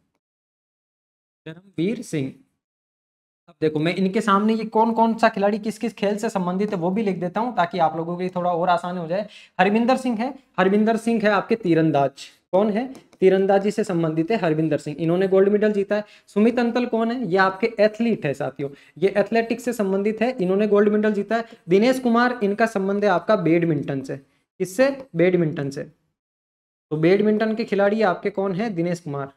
धर्मवीर सिंह। अब देखो मैं इनके सामने ये कौन कौन सा खिलाड़ी किस किस खेल से संबंधित है वो भी लिख देता हूं ताकि आप लोगों के लिए थोड़ा और आसान हो जाए। हरविंदर सिंह है, हरविंदर सिंह है आपके तीरंदाज। कौन है? तीरंदाजी से संबंधित है हरविंदर सिंह, इन्होंने गोल्ड मेडल जीता है। सुमित अंतल कौन है? ये आपके एथलीट है साथियों, ये एथलेटिक्स से संबंधित है, इन्होंने गोल्ड मेडल जीता है। दिनेश कुमार, इनका संबंध है आपका बैडमिंटन से। इससे? बैडमिंटन से। तो बैडमिंटन के खिलाड़ी आपके कौन है? दिनेश कुमार,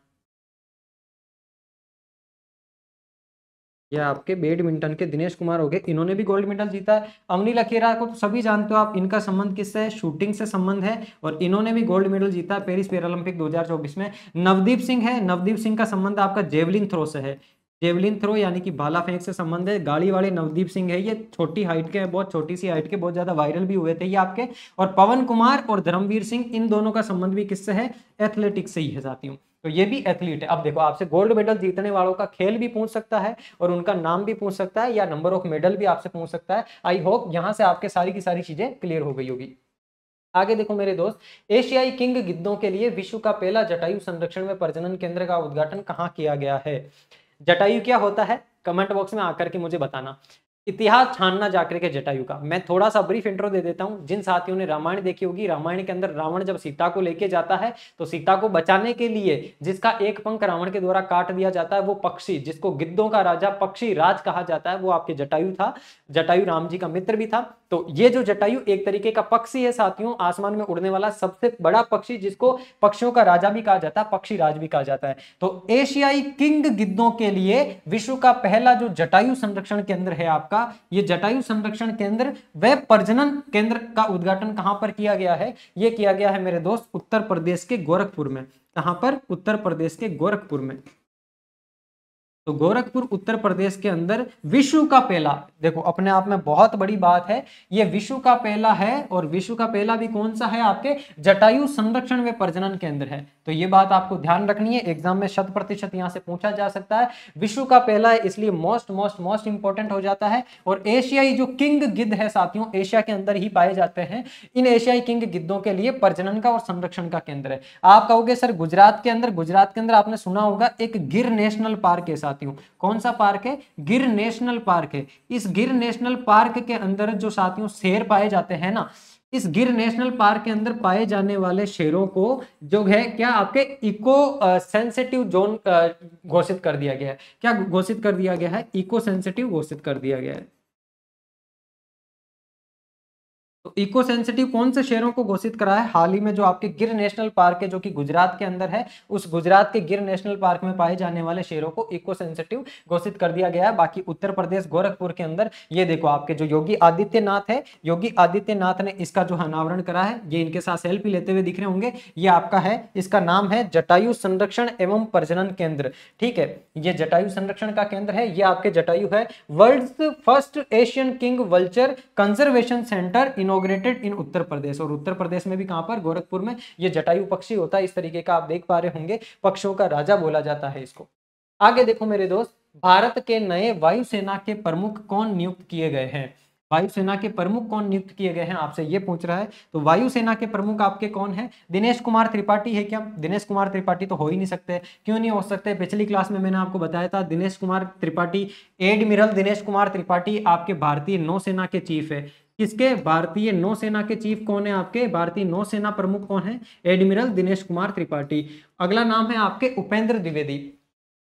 यह आपके बैडमिंटन के दिनेश कुमार हो गए, इन्होंने भी गोल्ड मेडल जीता है। अवनी लखेरा को तो सभी जानते हो आप, इनका संबंध किससे है? शूटिंग से संबंध है और इन्होंने भी गोल्ड मेडल जीता है पेरिस पैरालंपिक दो हज़ार चौबीस में। नवदीप सिंह है, नवदीप सिंह का संबंध आपका जेवलिन थ्रो से है। जेवलिन थ्रो यानी कि भाला फेंक से संबंध है। गाड़ी वाले नवदीप सिंह है, ये छोटी हाइट के हैं, बहुत छोटी सी हाइट के, बहुत ज्यादा वायरल भी हुए थे ये आपके। और पवन कुमार और धर्मवीर सिंह, इन दोनों का संबंध भी किससे है? एथलेटिक्स से ही है साथियों, तो ये भी एथलीट है। अब देखो आपसे गोल्ड मेडल जीतने वालों का खेल भी पूछ सकता है और उनका नाम भी पूछ सकता है या नंबर ऑफ मेडल भी आपसे पूछ सकता है। आई होप यहाँ से आपके सारी की सारी चीजें क्लियर हो गई होगी। आगे देखो मेरे दोस्त, एशियाई किंग गिद्धों के लिए विश्व का पहला जटायु संरक्षण में प्रजनन केंद्र का उद्घाटन कहाँ किया गया है? जटायु क्या होता है कमेंट बॉक्स में आकर के मुझे बताना। इतिहास छानना जाकर के जटायु का। मैं थोड़ा सा ब्रीफ इंट्रो दे देता हूं। जिन साथियों ने रामायण देखी होगी, रामायण के अंदर रावण जब सीता को लेके जाता है तो सीता को बचाने के लिए जिसका एक पंख रावण के द्वारा काट दिया जाता है, वो पक्षी जिसको गिद्धों का राजा पक्षी राज कहा जाता है, वो आपके जटायु था। जटायु राम जी का मित्र भी था। तो ये जो जटायु एक तरीके का पक्षी है साथियों, आसमान में उड़ने वाला सबसे बड़ा पक्षी, जिसको पक्षियों का राजा भी कहा जाता है, पक्षी राज भी कहा जाता है। तो एशियाई किंग गिद्धों के लिए विश्व का पहला जो जटायु संरक्षण केंद्र है आपका, ये जटायु संरक्षण केंद्र व प्रजनन केंद्र का उद्घाटन कहां पर किया गया है? ये किया गया है मेरे दोस्त उत्तर प्रदेश के गोरखपुर में। कहां पर? उत्तर प्रदेश के गोरखपुर में। तो गोरखपुर उत्तर प्रदेश के अंदर विश्व का पहला, देखो अपने आप में बहुत बड़ी बात है, ये विश्व का पहला है और विश्व का पहला भी कौन सा है आपके? जटायु संरक्षण व प्रजनन केंद्र है। तो ये बात आपको ध्यान रखनी है, एग्जाम में शत प्रतिशत यहाँ से पूछा जा सकता है। विश्व का पहला है इसलिए मोस्ट मोस्ट मोस्ट इंपॉर्टेंट हो जाता है। और एशियाई जो किंग गिद्ध है साथियों, एशिया के अंदर ही पाए जाते हैं। इन एशियाई किंग गिद्धों के लिए प्रजनन का और संरक्षण का केंद्र है। आप कहोगे सर गुजरात के अंदर, गुजरात के अंदर आपने सुना होगा एक गिर नेशनल पार्क है। कौन सा पार्क है? गिर नेशनल पार्क है। इस गिर नेशनल पार्क के अंदर जो साथियों शेर पाए जाते हैं ना, इस गिर नेशनल पार्क के अंदर पाए जाने वाले शेरों को जो है क्या आपके इको सेंसिटिव जोन घोषित कर दिया गया है। क्या घोषित कर दिया गया है? इको सेंसिटिव घोषित कर दिया गया है। तो इको सेंसिटिव कौन से शहरों को घोषित करा है? हाल ही में जो आपके गिर नेशनल पार्क है जो कि गुजरात के अंदर है, उस गुजरात के गिर नेशनल पार्क में पाए जाने वाले शहरों को इको सेंसिटिव घोषित कर दिया गया है। बाकी उत्तर प्रदेश गोरखपुर के अंदर ये देखो आपके जो योगी आदित्यनाथ है, योगी आदित्यनाथ ने इसका जो अनावरण करा है, ये इनके साथ सेल्फी लेते हुए दिख रहे होंगे, ये आपका है, इसका नाम है जटायु संरक्षण एवं प्रजनन केंद्र। ठीक है, ये जटायु संरक्षण का केंद्र है। ये आपके जटायु है। World first Asian king vulture conservation centre inaugurated in Uttar Pradesh, और उत्तर प्रदेश में भी कहां पर, गोरखपुर में। ये जटायु पक्षी होता है, इस तरीके का आप देख पा रहे होंगे, पक्षियों का राजा बोला जाता है इसको। आगे देखो मेरे दोस्त, भारत के नए वायुसेना के प्रमुख कौन नियुक्त किए गए हैं? वायुसेना के प्रमुख कौन नियुक्त किए गए हैं आपसे ये पूछ रहा है। तो वायुसेना के प्रमुख आपके कौन है? दिनेश कुमार त्रिपाठी है क्या? दिनेश कुमार त्रिपाठी तो हो ही नहीं सकते। क्यों नहीं हो सकते? पिछली क्लास में मैंने आपको बताया था, दिनेश कुमार त्रिपाठी, एडमिरल दिनेश कुमार त्रिपाठी आपके भारतीय नौसेना के चीफ है। किसके? भारतीय नौसेना के चीफ कौन है आपके? भारतीय नौसेना प्रमुख कौन है? एडमिरल दिनेश कुमार त्रिपाठी। अगला नाम है आपके उपेंद्र द्विवेदी।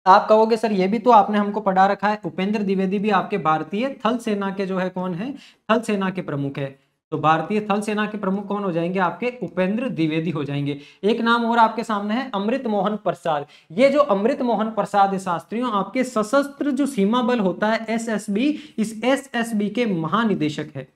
आप कहोगे सर ये भी तो आपने हमको पढ़ा रखा है। उपेंद्र द्विवेदी भी आपके भारतीय थल सेना के जो है कौन है? थल सेना के प्रमुख है। तो भारतीय थल सेना के प्रमुख कौन हो जाएंगे आपके? उपेंद्र द्विवेदी हो जाएंगे। एक नाम और आपके सामने है अमृत मोहन प्रसाद। ये जो अमृत मोहन प्रसाद शास्त्रियों आपके सशस्त्र जो सीमा बल होता है एस एस बी, इस एस एस बी के महानिदेशक है।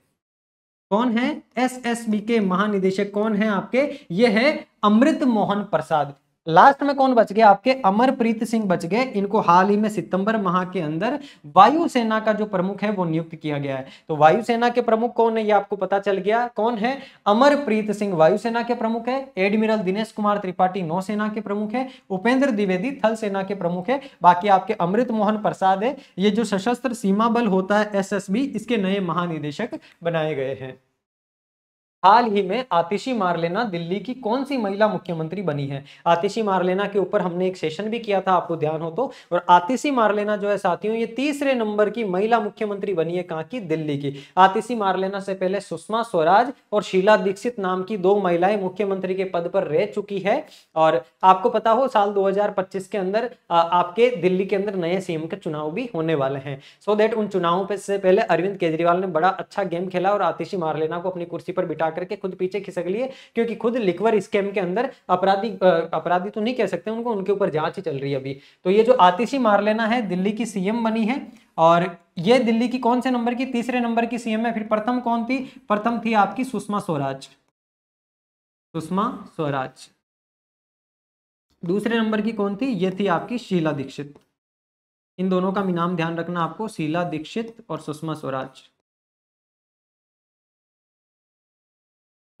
कौन है? एस एस बी के महानिदेशक कौन है आपके? ये है अमृत मोहन प्रसाद। लास्ट में कौन बच गया आपके? अमरप्रीत सिंह बच गए। इनको हाल ही में सितंबर माह के अंदर वायुसेना का जो प्रमुख है वो नियुक्त किया गया है। तो वायुसेना के प्रमुख कौन है ये आपको पता चल गया। कौन है? अमरप्रीत सिंह वायुसेना के प्रमुख है, एडमिरल दिनेश कुमार त्रिपाठी नौसेना के प्रमुख है, उपेंद्र द्विवेदी थल सेना के प्रमुख है, बाकी आपके अमृत मोहन प्रसाद है। ये जो सशस्त्र सीमा बल होता है एस एस बी, इसके नए महानिदेशक बनाए गए हैं। हाल ही में आतिशी मारलेना दिल्ली की कौन सी महिला मुख्यमंत्री बनी है? आतिशी मारलेना के ऊपर हमने एक सेशन भी किया था, आपको ध्यान हो तो। और आतिशी मारलेना जो है साथियों, ये तीसरे नंबर की महिला मुख्यमंत्री बनी है कहाँ की? दिल्ली की। आतिशी मारलेना से पहले सुषमा स्वराज और शीला दीक्षित नाम की दो महिलाएं मुख्यमंत्री के पद पर रह चुकी है। और आपको पता हो साल दो हजार पच्चीस के अंदर आ, आपके दिल्ली के अंदर नए सीएम के चुनाव भी होने वाले हैं। सो देट उन चुनावों पर से पहले अरविंद केजरीवाल ने बड़ा अच्छा गेम खेला और आतिशी मारलेना को अपनी कुर्सी पर बिठा करके खुद पीछे खिसक लिए, क्योंकि खुद लिक्वर स्कैम के अंदर अपराधी अपराधी तो नहीं कह सकते उनको, उनके ऊपर जांच चल रही है अभी। तो ये जो आतिशी मारलेना है दिल्ली की सीएम बनी है, और ये दिल्ली की कौन से नंबर की? तीसरे नंबर की सीएम है। फिर प्रथम कौन थी? प्रथम थी आपकी सुषमा स्वराज, सुषमा स्वराज। दूसरे नंबर की कौन थी? ये थी आपकी शीला दीक्षित। इन दोनों का नाम ध्यान रखना आपको, शीला दीक्षित और सुषमा स्वराज।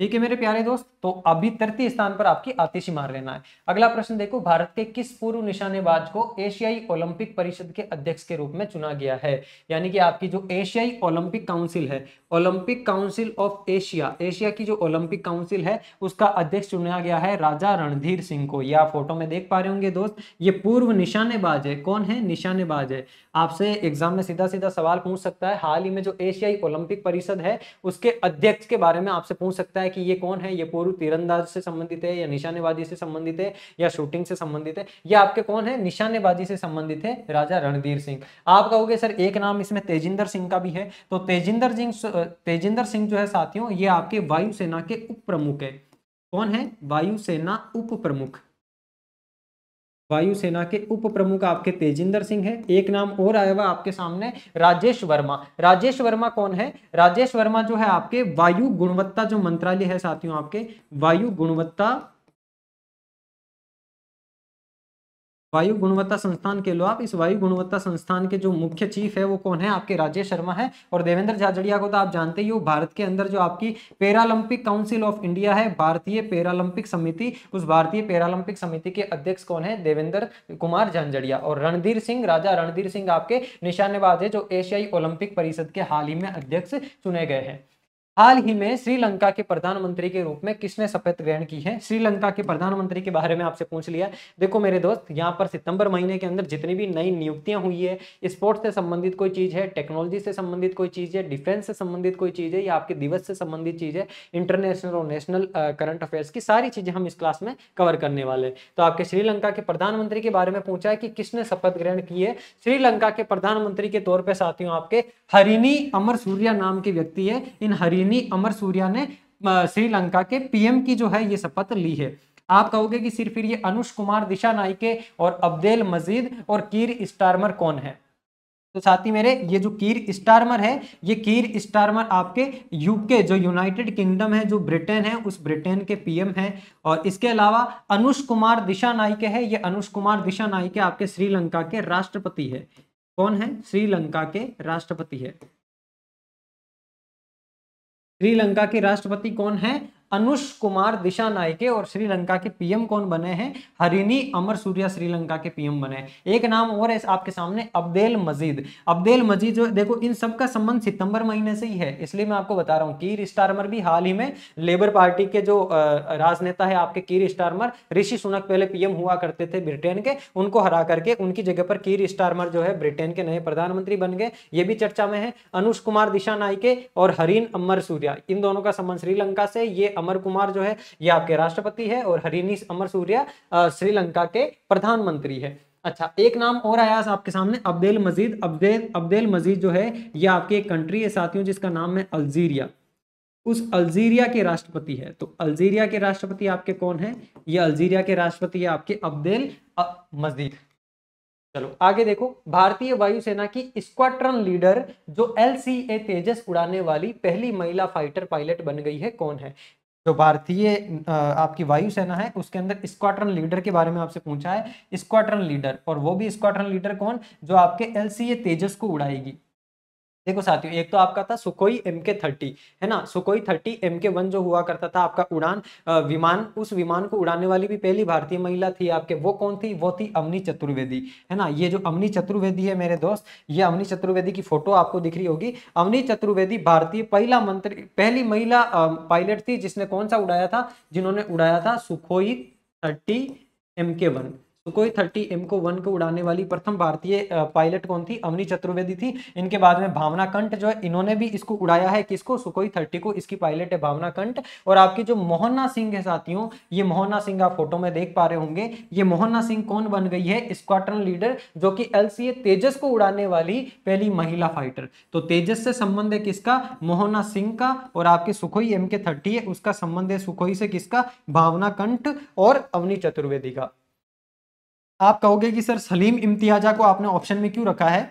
ठीक है मेरे प्यारे दोस्त, तो अभी तृतीय स्थान पर आपकी आतिशी मारलेना है। अगला प्रश्न देखो, भारत के किस पूर्व निशानेबाज को एशियाई ओलंपिक परिषद के अध्यक्ष के रूप में चुना गया है? यानी कि आपकी जो एशियाई ओलंपिक काउंसिल है, Olympic council of Asia, Asia की जो ओलंपिक काउंसिल है उसका अध्यक्ष चुना गया है राजा रणधीर सिंह को। ये आप फोटो में देख पा रहे होंगे दोस्त, ये पूर्व निशानेबाज है। कौन है? निशानेबाज है। आपसे एग्जाम में सीधा सीधा सवाल पूछ सकता है, हाल ही में जो एशियाई ओलंपिक परिषद है उसके अध्यक्ष के बारे में आपसे पूछ सकता है कि ये कौन है, ये पूर्व तीरंदाज से संबंधित है या निशानेबाजी से संबंधित है या शूटिंग से संबंधित है। ये आपके कौन है? निशानेबाजी से संबंधित है, राजा रणधीर सिंह। आप कहोगे सर एक नाम इसमें तेजिंदर सिंह का भी है। तो तेजिंदर सिंह तेजिंदर सिंह जो है साथियों, ये आपके वायुसेना के उप प्रमुख है। कौन है? वायुसेना उप प्रमुख, वायुसेना के उप प्रमुख आपके तेजिंदर सिंह है। एक नाम और आया हुआ आपके सामने, राजेश वर्मा। राजेश वर्मा कौन है? राजेश वर्मा जो है आपके वायु गुणवत्ता जो मंत्रालय है साथियों, आपके वायु गुणवत्ता वायु गुणवत्ता संस्थान के लो आप, इस वायु गुणवत्ता संस्थान के जो मुख्य चीफ है वो कौन है? आपके राजेश शर्मा है। और देवेंद्र झाझड़िया को तो आप जानते ही हो, भारत के अंदर जो आपकी पैरालंपिक काउंसिल ऑफ इंडिया है, भारतीय पैरालंपिक समिति, उस भारतीय पैरालंपिक समिति के अध्यक्ष कौन है? देवेंद्र कुमार झाझड़िया। और रणधीर सिंह, राजा रणधीर सिंह आपके निशानेबाज है जो एशियाई ओलंपिक परिषद के हाल ही में अध्यक्ष चुने गए हैं। हाल ही में श्रीलंका के प्रधानमंत्री के रूप में किसने शपथ ग्रहण की है? श्रीलंका के प्रधानमंत्री के बारे में आपसे पूछ लिया। देखो मेरे दोस्त, यहाँ पर सितंबर महीने के अंदर जितनी भी नई नियुक्तियां हुई है, स्पोर्ट्स से संबंधित कोई चीज़ है, टेक्नोलॉजी से संबंधित कोई चीज़ है, डिफेंस से संबंधित कोई चीज़ है, या आपके दिवस से संबंधित चीज़ है, इंटरनेशनल और नेशनल करंट अफेयर्स की सारी चीज़ें हम इस क्लास में कवर करने वाले हैं। तो आपके श्रीलंका के प्रधानमंत्री के बारे में पूछा है कि किसने शपथ ग्रहण की है। श्रीलंका के प्रधानमंत्री के तौर पर साथियों आपके हरिणी अमरसूर्या नाम के व्यक्ति है। इन हरिणी एमी अमर सूर्या ने श्रीलंका के पीएम की जो है ये शपथ ली है। आप कहोगे कि सिर्फ फिर ये अनुष कुमार, दिशा नाइके और अब्देल मजीद और कीर स्टारमर कौन है? तो साथी मेरे ये जो कीर स्टारमर है, ये कीर स्टारमर आपके यूके जो यूनाइटेड किंगडम है, जो ब्रिटेन है, उस ब्रिटेन के पीएम हैं। और इसके अलावा अनुष कुमार दिशा नाइके है, ये अनुष कुमार दिशा नाइके आपके श्रीलंका के राष्ट्रपति है। कौन है? श्रीलंका के राष्ट्रपति है। श्रीलंका के राष्ट्रपति कौन है? अनुष कुमार दिशानायके। और श्रीलंका के पीएम कौन बने हैं? हरिनी अमर सूर्या श्रीलंका के पीएम बने। एक नाम और है आपके सामने, अब्देल मजीद। अब्देल मजीद जो देखो इन सब का संबंध सितंबर महीने से ही है, इसलिए मैं आपको बता रहा हूँ। कीर स्टारमर भी हाल ही में लेबर पार्टी के जो राजनेता है आपके कीर स्टारमर, ऋषि सुनक पहले पीएम हुआ करते थे ब्रिटेन के, उनको हरा करके उनकी जगह पर कीर स्टारमर जो है ब्रिटेन के नए प्रधानमंत्री बन गए, ये भी चर्चा में है। अनुष कुमार दिशानायके और हरिन अमर सूर्या, इन दोनों का संबंध श्रीलंका से। ये अमर कुमार जो है ये आपके राष्ट्रपति है और हरिनी अमर सूर्या श्रीलंका के प्रधानमंत्री है। अच्छा, एक नाम और आया आपके सामने, Abdel Majeed. Abdel Abdel Majeed जो है ये आपकी एक कंट्री है साथियों जिसका नाम है अल्जीरिया। उस अल्जीरिया के राष्ट्रपति है। तो अल्जीरिया के राष्ट्रपति आपके कौन है? ये अल्जीरिया के राष्ट्रपति है आपके अब्देल मजीद। चलो आगे देखो, भारतीय वायुसेना की स्क्वाड्रन लीडर जो एल सी ए तेजस उड़ाने वाली पहली महिला फाइटर पायलट बन गई है, कौन है? जो भारतीय आपकी वायुसेना है उसके अंदर स्क्वाड्रन लीडर के बारे में आपसे पूछा है, स्क्वाड्रन लीडर, और वो भी स्क्वाड्रन लीडर कौन? जो आपके एल सी ए तेजस को उड़ाएगी। देखो साथियों, एक तो आपका था सुखोई एम के थर्टी, है ना, Sukhoi thirty M K one जो हुआ करता था आपका उड़ान विमान, उस विमान को उड़ाने वाली भी पहली भारतीय महिला थी आपके, वो कौन थी? वो थी अवनी चतुर्वेदी, है ना। ये जो अवनी चतुर्वेदी है मेरे दोस्त, ये अवनी चतुर्वेदी की फोटो आपको दिख रही होगी। अवनी चतुर्वेदी भारतीय पहला मंत्री पहली महिला पायलट थी जिसने कौन सा उड़ाया था, जिन्होंने उड़ाया था Sukhoi thirty M K one. Sukhoi thirty M को वन को उड़ाने वाली प्रथम भारतीय पायलट कौन थी? अवनी चतुर्वेदी थी। इनके बाद में भावना कंठ जो है, इन्होंने भी इसको उड़ाया है। किसको? सुखोई थर्टी को, इसकी पायलट है भावना कंठ। और आपकी जो मोहना सिंह है साथियों, ये मोहना सिंह आप फोटो में देख पा रहे होंगे, ये मोहना सिंह कौन बन गई है? स्क्वाड्रन लीडर, जो कि एल सी ए तेजस को उड़ाने वाली पहली महिला फाइटर। तो तेजस से संबंध है किसका? मोहना सिंह का। और आपके सुखोई एम के थर्टी है उसका संबंध है सुखोई से किसका? भावना कंठ और अवनी चतुर्वेदी का। आप कहोगे कि सर सलीम इम्तियाजा को आपने ऑप्शन में क्यों रखा है?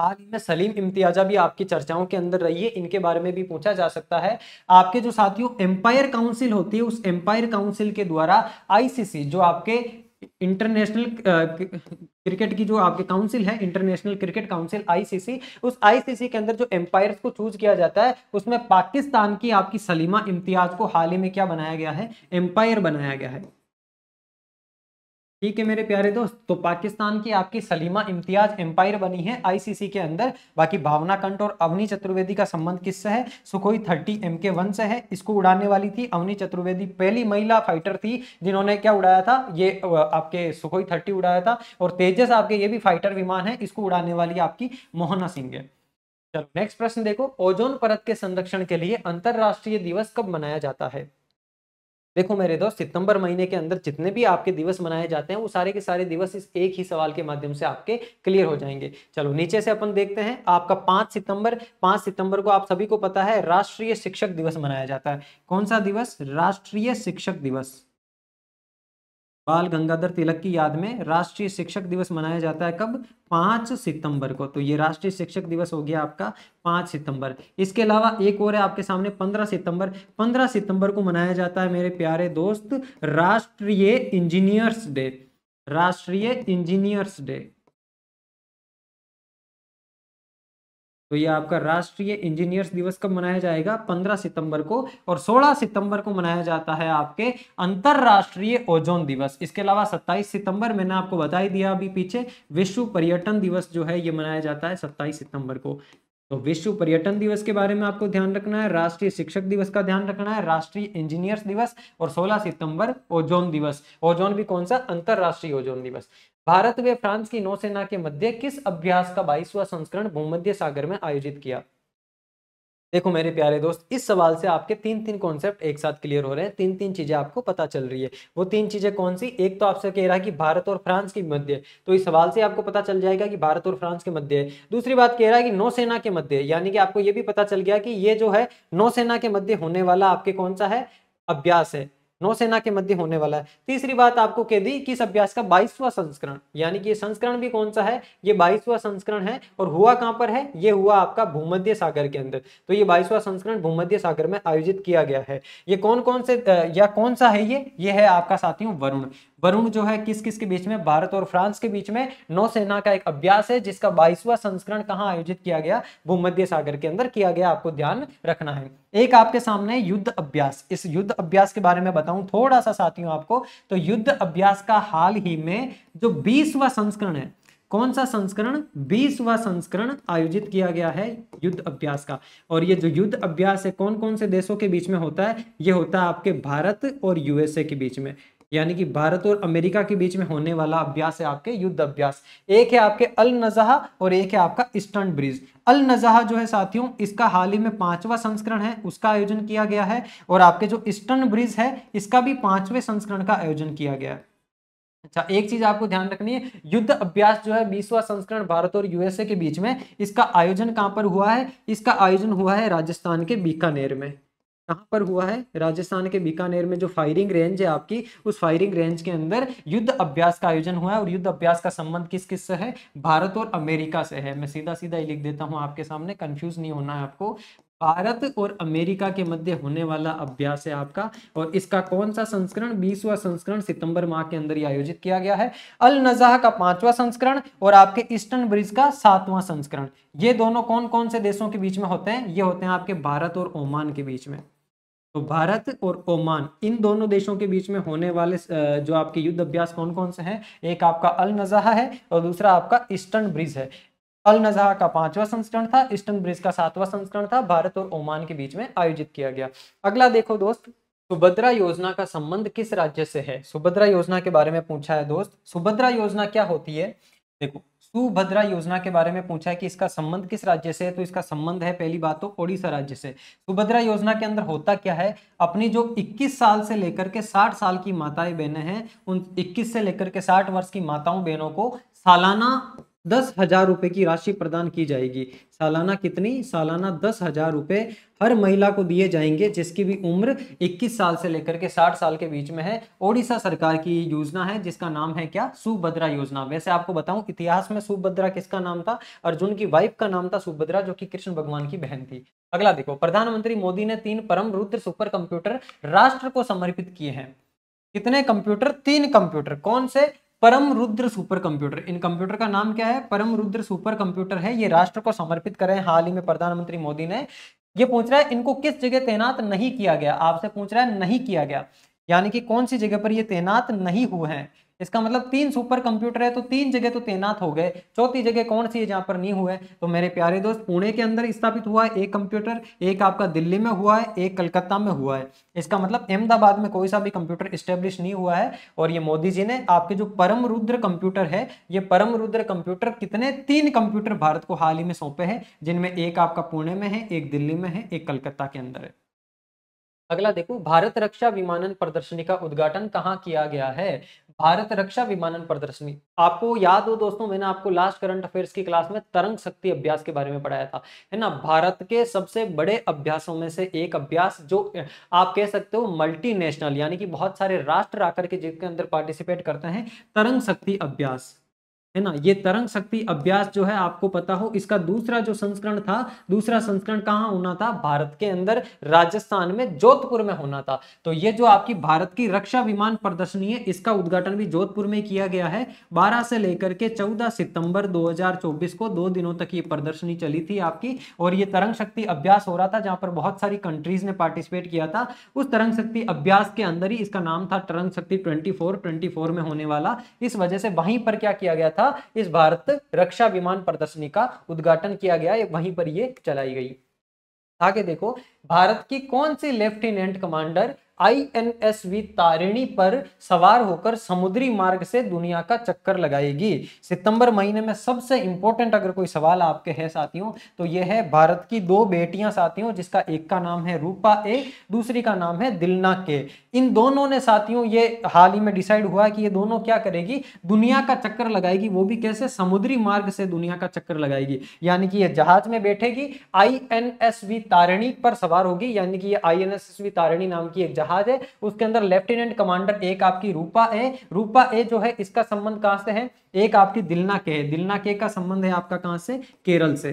हाल ही में सलीम इम्तियाजा भी आपकी चर्चाओं के अंदर रही है, इनके बारे में भी पूछा जा सकता है। आपके जो साथियों एम्पायर काउंसिल होती है, उस एम्पायर काउंसिल के द्वारा आईसीसी जो आपके इंटरनेशनल क्रिकेट की जो आपके काउंसिल है, इंटरनेशनल क्रिकेट काउंसिल आईसीसी, उस आईसीसी के अंदर जो एम्पायर्स को चूज किया जाता है उसमें पाकिस्तान की आपकी सलीमा इम्तियाज को हाल ही में क्या बनाया गया है? एम्पायर बनाया गया है। ठीक है मेरे प्यारे दोस्त, तो पाकिस्तान की आपकी सलीमा इम्तियाज एम्पायर बनी है आईसीसी के अंदर। बाकी भावना कंठ और अवनी चतुर्वेदी का संबंध किससे है? Sukhoi thirty M K one से है, इसको उड़ाने वाली थी अवनी चतुर्वेदी, पहली महिला फाइटर थी जिन्होंने क्या उड़ाया था? ये आपके सुखोई थर्टी उड़ाया था। और तेजस आपके ये भी फाइटर विमान है, इसको उड़ाने वाली आपकी मोहना सिंह है। चलो नेक्स्ट प्रश्न देखो, ओजोन परत के संरक्षण के लिए अंतर्राष्ट्रीय दिवस कब मनाया जाता है? देखो मेरे दोस्त, सितंबर महीने के अंदर जितने भी आपके दिवस मनाए जाते हैं वो सारे के सारे दिवस इस एक ही सवाल के माध्यम से आपके क्लियर हो जाएंगे। चलो नीचे से अपन देखते हैं। आपका पाँच सितंबर, पाँच सितंबर को आप सभी को पता है राष्ट्रीय शिक्षक दिवस मनाया जाता है। कौन सा दिवस? राष्ट्रीय शिक्षक दिवस, बाल गंगाधर तिलक की याद में राष्ट्रीय शिक्षक दिवस मनाया जाता है। कब? पाँच सितंबर को। तो ये राष्ट्रीय शिक्षक दिवस हो गया आपका पाँच सितंबर। इसके अलावा एक और है आपके सामने पंद्रह सितंबर। पंद्रह सितंबर को मनाया जाता है मेरे प्यारे दोस्त राष्ट्रीय इंजीनियर्स डे, राष्ट्रीय इंजीनियर्स डे। तो ये आपका राष्ट्रीय इंजीनियर्स दिवस कब मनाया जाएगा? पंद्रह सितंबर को। और सोलह सितंबर को मनाया जाता है आपके अंतरराष्ट्रीय ओजोन दिवस। इसके अलावा सत्ताईस सितंबर, मैंने आपको बता ही दिया अभी पीछे, विश्व पर्यटन दिवस जो है ये मनाया जाता है सत्ताईस सितंबर को। तो विश्व पर्यटन दिवस के बारे में आपको ध्यान रखना है, राष्ट्रीय शिक्षक दिवस का ध्यान रखना है, राष्ट्रीय इंजीनियर्स दिवस और सोलह सितंबर ओजोन दिवस। ओजोन भी कौन सा? अंतरराष्ट्रीय ओजोन दिवस। भारत व फ्रांस की नौसेना के मध्य किस अभ्यास का बाईसवां संस्करण भूमध्य सागर में आयोजित किया? देखो मेरे प्यारे दोस्त, इस सवाल से आपके तीन तीन कॉन्सेप्ट एक साथ क्लियर हो रहे हैं, तीन तीन चीजें आपको पता चल रही है। वो तीन चीजें कौन सी? एक तो आपसे कह रहा है कि भारत और फ्रांस के मध्य, तो इस सवाल से आपको पता चल जाएगा कि भारत और फ्रांस के मध्य है। दूसरी बात कह रहा है कि नौसेना के मध्य, यानी कि आपको ये भी पता चल गया कि ये जो है नौसेना के मध्य होने वाला आपके कौन सा है अभ्यास है, नौसेना के मध्य होने वाला है। तीसरी बात आपको कह दी कि इस अभ्यास का बाईसवां संस्करण, यानी कि ये संस्करण भी कौन सा है, ये बाईसवां संस्करण है। और हुआ कहां पर है? ये हुआ आपका भूमध्य सागर के अंदर। तो ये बाईसवां संस्करण भूमध्य सागर में आयोजित किया गया है। ये कौन कौन से या कौन सा है? ये ये है आपका साथियों वरुण। वरुण जो है किस किस के बीच में? भारत और फ्रांस के बीच में नौसेना का एक अभ्यास है, जिसका बाईसवां संस्करण कहाँ आयोजित किया गया? भूमध्य सागर के अंदर किया गया, आपको ध्यान रखना है। एक आपके सामने युद्ध अभ्यास, इस युद्ध अभ्यास के बारे में बताऊं थोड़ा सा साथियों आपको, तो युद्ध अभ्यास का हाल ही में जो बीसवां संस्करण है, कौन सा संस्करण? बीसवां संस्करण आयोजित किया गया है युद्ध अभ्यास का। और ये जो युद्ध अभ्यास है कौन कौन से देशों के बीच में होता है? ये होता है आपके भारत और यूएसए के बीच में, यानी कि भारत और अमेरिका के बीच में होने वाला अभ्यास है आपके युद्ध अभ्यास। एक है आपके अल नजहा और एक है आपका ईस्टर्न ब्रिज। अल नजहा जो है साथियों, इसका हाल ही में पांचवा संस्करण है, उसका आयोजन किया गया है। और आपके जो ईस्टर्न ब्रिज है, इसका भी पांचवें संस्करण का आयोजन किया गया है। अच्छा, एक चीज आपको ध्यान रखनी है, युद्ध अभ्यास जो है बीसवां संस्करण भारत और यूएसए के बीच में, इसका आयोजन कहां पर हुआ है? इसका आयोजन हुआ है राजस्थान के बीकानेर में। कहां पर हुआ है? राजस्थान के बीकानेर में। जो फायरिंग रेंज है आपकी, उस फायरिंग रेंज के अंदर युद्ध अभ्यास का आयोजन हुआ है। और युद्ध अभ्यास का संबंध किस किस से है? भारत और अमेरिका से है। मैं सीधा सीधा ही लिख देता हूं आपके सामने, कंफ्यूज नहीं होना है आपको। भारत और अमेरिका के मध्य होने वाला अभ्यास है आपका, और इसका कौन सा संस्करण? बीसवां संस्करण सितंबर माह के अंदर ही आयोजित किया गया है। अल नजहा का पांचवा संस्करण और आपके ईस्टर्न ब्रिज का सातवां संस्करण, ये दोनों कौन कौन से देशों के बीच में होते हैं? ये होते हैं आपके भारत और ओमान के बीच में। तो भारत और ओमान, इन दोनों देशों के बीच में होने वाले जो आपके युद्ध अभ्यास कौन कौन से हैं? एक आपका अल नजहा है और दूसरा आपका ईस्टर्न ब्रिज है। अल नजहा का पांचवा संस्करण था, ईस्टर्न ब्रिज का सातवां संस्करण था, भारत और ओमान के बीच में आयोजित किया गया। अगला देखो दोस्त, सुभद्रा योजना का संबंध किस राज्य से है? सुभद्रा योजना के बारे में पूछा है दोस्त। सुभद्रा योजना क्या होती है? देखो, सुभद्रा योजना के बारे में पूछा है कि इसका संबंध किस राज्य से है, तो इसका संबंध है पहली बात तो ओडिशा राज्य से। सुभद्रा योजना के अंदर होता क्या है? अपनी जो इक्कीस साल से लेकर के साठ साल की माताएं बहनें हैं, उन इक्कीस से लेकर के साठ वर्ष की माताओं बहनों को सालाना दस हजार रुपये की राशि प्रदान की जाएगी। सालाना कितनी? सालाना दस हजार रुपये हर महिला को दिए जाएंगे, जिसकी भी उम्र इक्कीस साल से लेकर के साठ साल के बीच में है। ओडिशा सरकार की योजना है, जिसका नाम है क्या? सुभद्रा योजना। वैसे आपको बताऊं, इतिहास में सुभद्रा किसका नाम था? अर्जुन की वाइफ का नाम था सुभद्रा, जो कि कृष्ण भगवान की बहन थी। अगला देखो, प्रधानमंत्री मोदी ने तीन परम रुद्र सुपर कंप्यूटर राष्ट्र को समर्पित किए हैं। कितने कंप्यूटर? तीन कंप्यूटर। कौन से? Param Rudra super computer. इन कंप्यूटर का नाम क्या है? परम रुद्र सुपर कंप्यूटर है। ये राष्ट्र को समर्पित करें हाल ही में प्रधानमंत्री मोदी ने। ये पूछ रहा है इनको किस जगह तैनात नहीं किया गया, आपसे पूछ रहा है नहीं किया गया, यानी कि कौन सी जगह पर ये तैनात नहीं हुए हैं। इसका मतलब तीन सुपर कंप्यूटर है तो तीन जगह तो तैनात हो गए, चौथी जगह कौन सी है जहां पर नहीं हुआ है? तो मेरे प्यारे दोस्त, पुणे के अंदर स्थापित हुआ है एक कंप्यूटर, एक आपका दिल्ली में हुआ है, एक कलकत्ता में हुआ है। इसका मतलब अहमदाबाद में कोई सा भी कंप्यूटर स्टेब्लिश नहीं हुआ है। और ये मोदी जी ने आपके जो परम रुद्र कंप्यूटर है, ये परम रुद्र कंप्यूटर कितने? तीन कंप्यूटर भारत को हाल ही में सौंपे हैं, जिनमें एक आपका पुणे में है, एक दिल्ली में है, एक कलकत्ता के अंदर है। अगला देखो, भारत रक्षा विमानन प्रदर्शनी का उद्घाटन कहाँ किया गया है? भारत रक्षा विमानन प्रदर्शनी, आपको याद हो दोस्तों, मैंने आपको लास्ट करंट अफेयर्स की क्लास में तरंग शक्ति अभ्यास के बारे में पढ़ाया था, है ना। भारत के सबसे बड़े अभ्यासों में से एक अभ्यास, जो आप कह सकते हो मल्टीनेशनल, यानी कि बहुत सारे राष्ट्र आकर के जिसके अंदर पार्टिसिपेट करते हैं, तरंग शक्ति अभ्यास, है ना। ये तरंग शक्ति अभ्यास जो है, आपको पता हो, इसका दूसरा जो संस्करण था, दूसरा संस्करण कहाँ होना था? भारत के अंदर राजस्थान में जोधपुर में होना था। तो ये जो आपकी भारत की रक्षा विमान प्रदर्शनी है, इसका उद्घाटन भी जोधपुर में किया गया है। बारह से लेकर के चौदह सितंबर दो हजार चौबीस को दो दिनों तक ये प्रदर्शनी चली थी आपकी। और ये तरंग शक्ति अभ्यास हो रहा था, जहां पर बहुत सारी कंट्रीज ने पार्टिसिपेट किया था। उस तरंग शक्ति अभ्यास के अंदर ही, इसका नाम था तरंग शक्ति ट्वेंटी फोर ट्वेंटी फोर में होने वाला, इस वजह से वहीं पर क्या किया गया था? इस भारत रक्षा विमान प्रदर्शनी का उद्घाटन किया गया, वहीं पर ये चलाई गई। आगे देखो, भारत की कौन सी lieutenant commander I N S V Tarini पर सवार होकर समुद्री मार्ग से दुनिया का चक्कर लगाएगी। सितंबर महीने में सबसे इंपॉर्टेंट अगर कोई सवाल आपके है साथियों तो यह है भारत की दो बेटियां साथियों, जिसका एक का नाम है रूपा ए, दूसरी का नाम है दिलना के। इन दोनों ने साथियों ये हाल ही में डिसाइड हुआ कि ये दोनों क्या करेगी, दुनिया का चक्कर लगाएगी, वो भी कैसे, समुद्री मार्ग से दुनिया का चक्कर लगाएगी। यानी कि यह जहाज में बैठेगी, I N S V Tarini पर सवार होगी, यानी कि यह I N S V Tarini नाम की एक है, उसके अंदर लेफ्टिनेंट कमांडर एक आपकी रूपा ए, रूपा ए जो है इसका संबंध कहां से है, एक आपकी दिलना के है, दिलना के का संबंध है आपका कहां से, केरल से।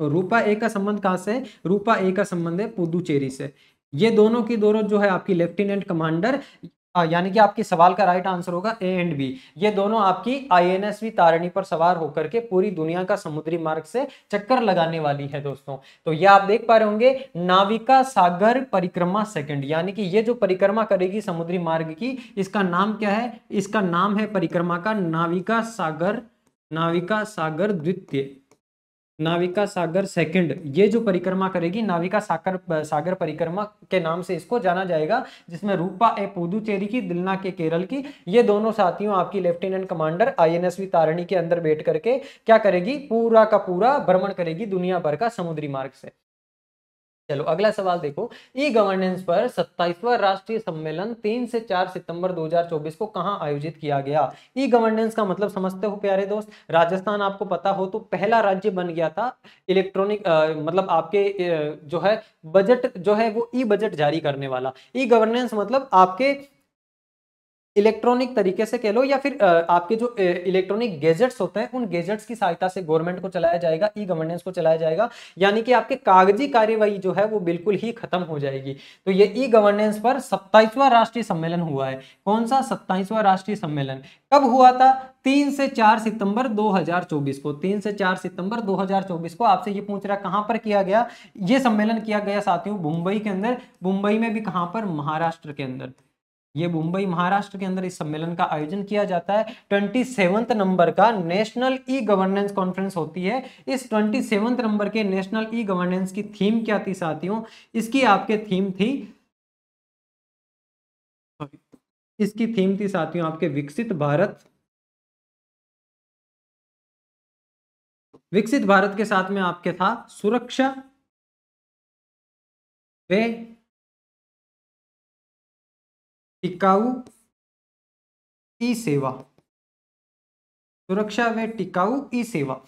रूपा ए का संबंध कहां से, रूपा ए का संबंध है पुदुचेरी से। ये दोनों की दोनों जो है आपकी लेफ्टिनेंट कमांडर, यानी कि आपकी सवाल का राइट आंसर होगा ए एंड बी। ये दोनों आपकी I N S V Tarini पर सवार होकर के पूरी दुनिया का समुद्री मार्ग से चक्कर लगाने वाली है दोस्तों। तो ये आप देख पा रहे होंगे नाविका सागर परिक्रमा सेकंड, यानी कि ये जो परिक्रमा करेगी समुद्री मार्ग की, इसका नाम क्या है, इसका नाम है परिक्रमा का नाविका सागर, नाविका सागर द्वितीय, नाविका सागर सेकंड। ये जो परिक्रमा करेगी नाविका सागर सागर परिक्रमा के नाम से इसको जाना जाएगा, जिसमें रूपा ए पुदुचेरी की, दिलना के केरल की, ये दोनों साथियों आपकी lieutenant commander I N S V Tarini के अंदर बैठ करके क्या करेगी, पूरा का पूरा भ्रमण करेगी दुनिया भर का समुद्री मार्ग से। चलो अगला सवाल देखो, ई गवर्नेंस पर सत्ताईसवां राष्ट्रीय सम्मेलन तीन से चार सितंबर दो हज़ार चौबीस को कहां आयोजित किया गया। ई गवर्नेंस का मतलब समझते हो प्यारे दोस्त, राजस्थान आपको पता हो तो पहला राज्य बन गया था इलेक्ट्रॉनिक मतलब आपके जो है बजट जो है वो ई बजट जारी करने वाला। ई गवर्नेंस मतलब आपके इलेक्ट्रॉनिक तरीके से कह लो या फिर आपके जो इलेक्ट्रॉनिक गैजेट्स होते हैं उन गैजेट्स की सहायता से गवर्नमेंट को चलाया जाएगा, ई गवर्नेंस को चलाया जाएगा। यानी कि आपके कागजी कार्यवाही जो है वो बिल्कुल ही खत्म हो जाएगी। तो ये ई गवर्नेंस पर सत्ताईसवां राष्ट्रीय सम्मेलन हुआ है। कौन सा सत्ताईसवां राष्ट्रीय सम्मेलन, कब हुआ था, तीन से चार सितंबर दो हज़ार चौबीस को। तीन से चार सितंबर दो हज़ार चौबीस को आपसे ये पूछ रहा कहां पर किया गया। ये सम्मेलन किया गया साथियों मुंबई के अंदर, मुंबई में भी कहां पर, महाराष्ट्र के अंदर। ये मुंबई महाराष्ट्र के अंदर इस सम्मेलन का आयोजन किया जाता है। ट्वेंटी सेवंथ नंबर का नेशनल ई गवर्नेंस कॉन्फ्रेंस होती है। इस ट्वेंटी सेवंथ नंबर के नेशनल ई गवर्नेंस की थीम क्या थी साथियों, इसकी आपके थीम थी इसकी थीम थी साथियों आपके विकसित भारत, विकसित भारत के साथ में आपके था सुरक्षा वे टिकाऊ ई सेवा, सुरक्षा व टिकाऊ ई सेवा।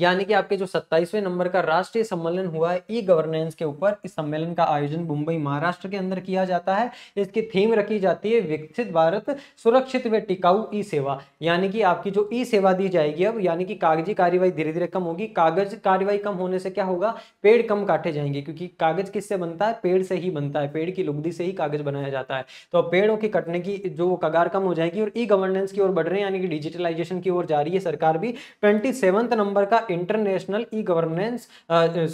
यानी कि आपके जो सत्ताईसवें नंबर का राष्ट्रीय सम्मेलन हुआ है ई गवर्नेंस के ऊपर, इस सम्मेलन का आयोजन मुंबई महाराष्ट्र के अंदर किया जाता है। इसकी थीम रखी जाती है विकसित भारत, सुरक्षित व टिकाऊ ई सेवा। यानी कि आपकी जो ई सेवा दी जाएगी अब, यानी कि कागजी कार्यवाही धीरे धीरे कम होगी। कागज कार्यवाही कम होने से क्या होगा, पेड़ कम काटे जाएंगे, क्योंकि कागज किससे बनता है, पेड़ से ही बनता है, पेड़ की लुगदी से ही कागज बनाया जाता है। तो पेड़ों के कटने की जो कगार कम हो जाएगी और ई गवर्नेंस की ओर बढ़ रहे हैं, यानी कि डिजिटलाइजेशन की ओर जा रही है सरकार भी। ट्वेंटी सेवंथ नंबर का international e governance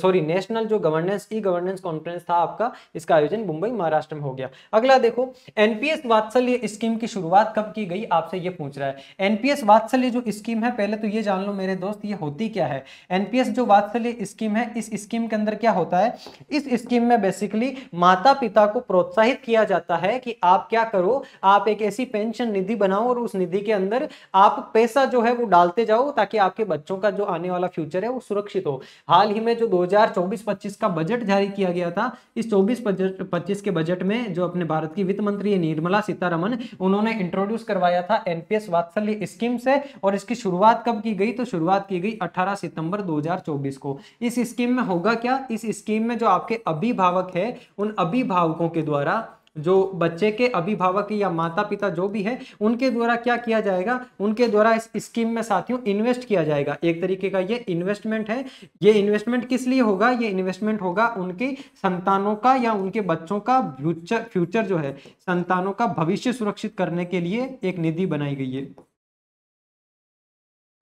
sorry national जो गवर्नेंस ई गवर्नेंस कॉन्फ्रेंस था आपका, इसका आयोजन मुंबई महाराष्ट्र में हो गया। अगला देखो, N P S Vatsalya scheme की शुरुआत कब की गई आपसे ये पूछ रहा है। एन पी एस वात्सल्य जो स्कीम है, पहले तो ये जान लो मेरे दोस्त ये होती क्या है। एन पी एस जो वात्सल्य स्कीम है, इस स्कीम के अंदर क्या होता है, इस स्कीम में बेसिकली माता पिता को प्रोत्साहित किया जाता है कि आप क्या करो, आप एक ऐसी पेंशन निधि बनाओ और उस निधि के अंदर आप पैसा जो है वो डालते जाओ, ताकि आपके बच्चों का जो आने वाला फ्यूचर है वो सुरक्षित हो। हाल ही में जो दो हज़ार चौबीस पच्चीस का बजट जारी किया गया था, इस चौबीस पच्चीस के बजट में जो अपने भारत की वित्त मंत्री निर्मला सीतारमण, उन्होंने इंट्रोड्यूस करवाया था N P S Vatsalya scheme से। और इसकी शुरुआत कब की गई, तो शुरुआत की गई अठारह सितंबर दो हज़ार चौबीस को। इस स्कीम में होगा क्या, इस स्कीम में जो आपके अभिभावक है, उन अभिभावकों के द्वारा, जो बच्चे के अभिभावक या माता पिता जो भी है, उनके द्वारा क्या किया जाएगा, उनके द्वारा इस स्कीम में साथियों इन्वेस्ट किया जाएगा। एक तरीके का ये इन्वेस्टमेंट है। ये इन्वेस्टमेंट किस लिए होगा, ये इन्वेस्टमेंट होगा उनकी संतानों का या उनके बच्चों का फ्यूचर फ्यूचर जो है, संतानों का भविष्य सुरक्षित करने के लिए एक निधि बनाई गई है,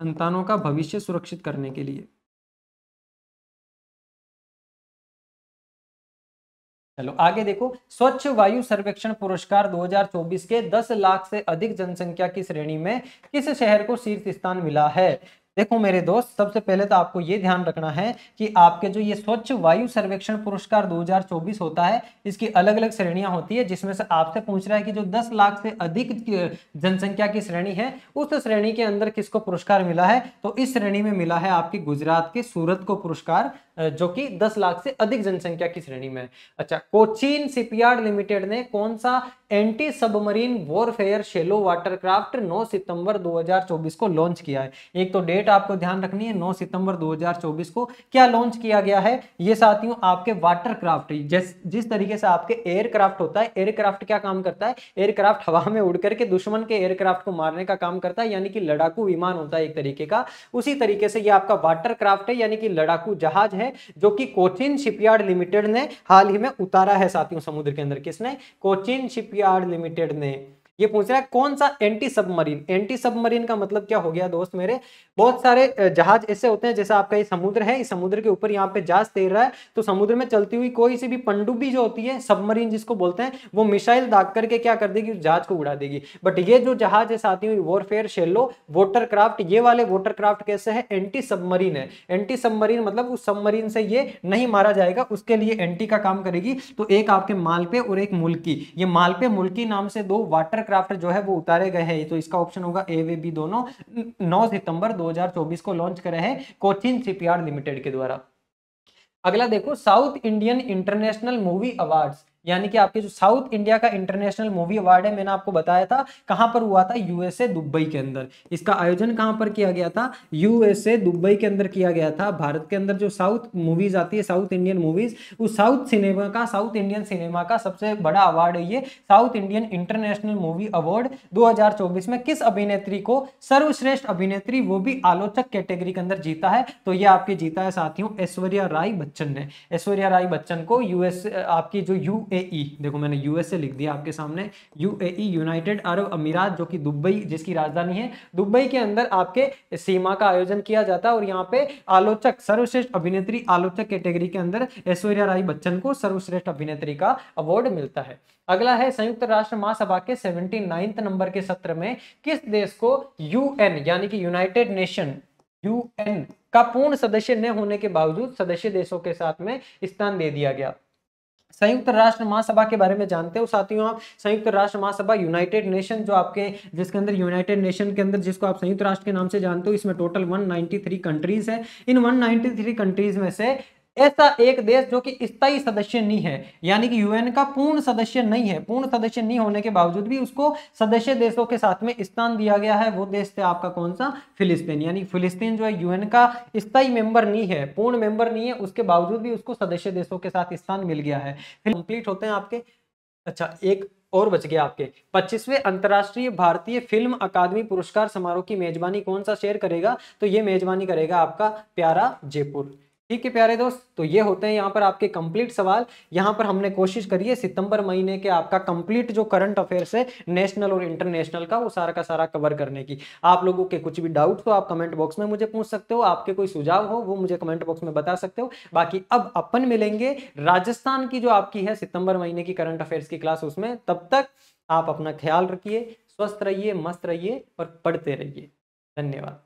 संतानों का भविष्य सुरक्षित करने के लिए। चलो आगे देखो, स्वच्छ वायु सर्वेक्षण पुरस्कार दो हज़ार चौबीस के दस लाख से अधिक जनसंख्या की श्रेणी में किस शहर को शीर्ष स्थान मिला है। देखो मेरे दोस्त, सबसे पहले तो आपको ये ध्यान रखना है कि आपके जो ये स्वच्छ वायु सर्वेक्षण पुरस्कार दो हज़ार चौबीस होता है, इसकी अलग अलग श्रेणियां होती है, जिसमें से आपसे पूछ रहा है कि जो दस लाख से अधिक जनसंख्या की श्रेणी है, उस श्रेणी के अंदर किसको पुरस्कार मिला है। तो इस श्रेणी में मिला है आपकी गुजरात के सूरत को पुरस्कार, जो कि दस लाख से अधिक जनसंख्या की श्रेणी में। अच्छा, कोचीन शिपयार्ड लिमिटेड ने कौन सा anti submarine warfare shallow watercraft नौ सितंबर दो हज़ार चौबीस को लॉन्च किया है। एक तो डेट आपको ध्यान रखनी है, नौ सितंबर दो हज़ार चौबीस को क्या लॉन्च किया गया है। ये साथियों आपके वाटरक्राफ्ट, जिस जिस तरीके से आपके एयरक्राफ्ट होता है, एयरक्राफ्ट क्या काम करता है, एयरक्राफ्ट हवा में उड़ करके दुश्मन के एयरक्राफ्ट को मारने का काम करता है, यानी कि लड़ाकू विमान होता है एक तरीके का। उसी तरीके से यह आपका वाटरक्राफ्ट है, यानी कि लड़ाकू जहाज है, जो कि कोचीन शिपयार्ड लिमिटेड ने हाल ही में उतारा है साथियों समुद्र के अंदर। किसने? कोचीन शिपयार्ड लिमिटेड ने। ये पूछ रहा है कौन सा एंटी सबमरीन। एंटी सबमरीन का मतलब क्या हो गया दोस्त मेरे? बहुत सारे जहाज ऐसे होते हैं, जैसे आपका ये समुद्र है, इस समुद्र के ऊपर यहाँ पे जहाज तैर रहा है, तो समुद्र में चलती हुई कोई सी भी पनडुब्बी जो होती है, सबमरीन जिसको बोलते हैं, वो मिसाइल दाग करके क्या कर देगी, उस जहाज को उड़ा देगी। बट ये जो जहाज है साथियों, वॉरफेयर शेलो वाटरक्राफ्ट, ये वाले वाटरक्राफ्ट कैसे है, एंटी सबमरीन है। एंटी सबमरीन मतलब उस सबमरीन से ये नहीं मारा जाएगा, उसके लिए एंटी का काम करेगी। तो एक आपके मालपे और एक मुल्की, ये मालपे मुल्की नाम से दो वाटर क्राफ्ट जो है वो उतारे गए हैं। तो इसका ऑप्शन होगा ए वे बी दोनों। नौ सितंबर दो हज़ार चौबीस को लॉन्च करे हैं कोचीन शिपयार्ड लिमिटेड के द्वारा। अगला देखो, south Indian international movie awards, यानी कि आपके जो साउथ इंडिया का इंटरनेशनल मूवी अवार्ड है, मैंने आपको बताया था कहां पर हुआ था, यूएसए दुबई के अंदर। इसका आयोजन कहां पर किया गया था, यूएसए दुबई के अंदर किया गया था। भारत के अंदर जो साउथ मूवीज आती है, साउथ इंडियन मूवीज, उस साउथ सिनेमा का, साउथ इंडियन सिनेमा का सबसे बड़ा अवार्ड है ये, south Indian international movie award. दो हजार चौबीस में किस अभिनेत्री को सर्वश्रेष्ठ अभिनेत्री, वो भी आलोचक कैटेगरी के अंदर जीता है। तो ये आपके जीता है साथियों ऐश्वर्या राय बच्चन ने। ऐश्वर्या राय बच्चन को यूएस आपकी जो यू यूएई, देखो मैंने यूएसए लिख दिया आपके सामने, यूएई यूनाइटेड अरब अमीरात, जो कि दुबई जिसकी राजधानी है, दुबई के अंदर आपके सीमा का आयोजन किया जाता है। और यहाँ पे आलोचक, सर्वश्रेष्ठ अभिनेत्री आलोचक कैटेगरी के अंदर ऐश्वर्या राय बच्चन को सर्वश्रेष्ठ अभिनेत्री का अवार्ड मिलता है। अगला है, संयुक्त राष्ट्र महासभा के सेवेंटी नाइन्थ नंबर के सत्र में किस देश को यूएन यानी कि यूनाइटेड नेशन, यूएन का पूर्ण सदस्य न होने के बावजूद सदस्य देशों के साथ में स्थान दे दिया गया। संयुक्त राष्ट्र महासभा के बारे में जानते हो साथियों आप, संयुक्त राष्ट्र महासभा यूनाइटेड नेशन, जो आपके जिसके अंदर यूनाइटेड नेशन के अंदर जिसको आप संयुक्त राष्ट्र के नाम से जानते हो, इसमें टोटल एक सौ तिरानवे कंट्रीज है। इन एक सौ तिरानवे कंट्रीज में से ऐसा एक देश जो कि स्थायी सदस्य नहीं है, यानी कि यूएन का पूर्ण सदस्य नहीं है, पूर्ण सदस्य नहीं होने के बावजूद भी उसको सदस्य देशों के साथ में स्थान दिया गया है, वो देश थे आपका कौन सा, फिलिस्तीन। यानी फिलिस्तीन जो है यूएन का स्थायी मेंबर नहीं है, पूर्ण मेंबर नहीं है, उसके बावजूद भी उसको सदस्य देशों के साथ स्थान मिल गया है। फिर कंप्लीट होते हैं आपके, अच्छा एक और बच गया आपके, पच्चीसवें अंतरराष्ट्रीय भारतीय फिल्म अकादमी पुरस्कार समारोह की मेजबानी कौन सा शहर करेगा। तो ये मेजबानी करेगा आपका प्यारा जयपुर। ठीक है प्यारे दोस्त, तो ये होते हैं यहाँ पर आपके कंप्लीट सवाल। यहाँ पर हमने कोशिश करी है सितंबर महीने के आपका कंप्लीट जो करंट अफेयर्स है नेशनल और इंटरनेशनल का, वो सारा का सारा कवर करने की। आप लोगों के कुछ भी डाउट हो आप कमेंट बॉक्स में मुझे पूछ सकते हो, आपके कोई सुझाव हो वो मुझे कमेंट बॉक्स में बता सकते हो। बाकी अब अपन मिलेंगे राजस्थान की जो आपकी है सितंबर महीने की करंट अफेयर्स की क्लास, उसमें। तब तक आप अपना ख्याल रखिए, स्वस्थ रहिए, मस्त रहिए और पढ़ते रहिए। धन्यवाद।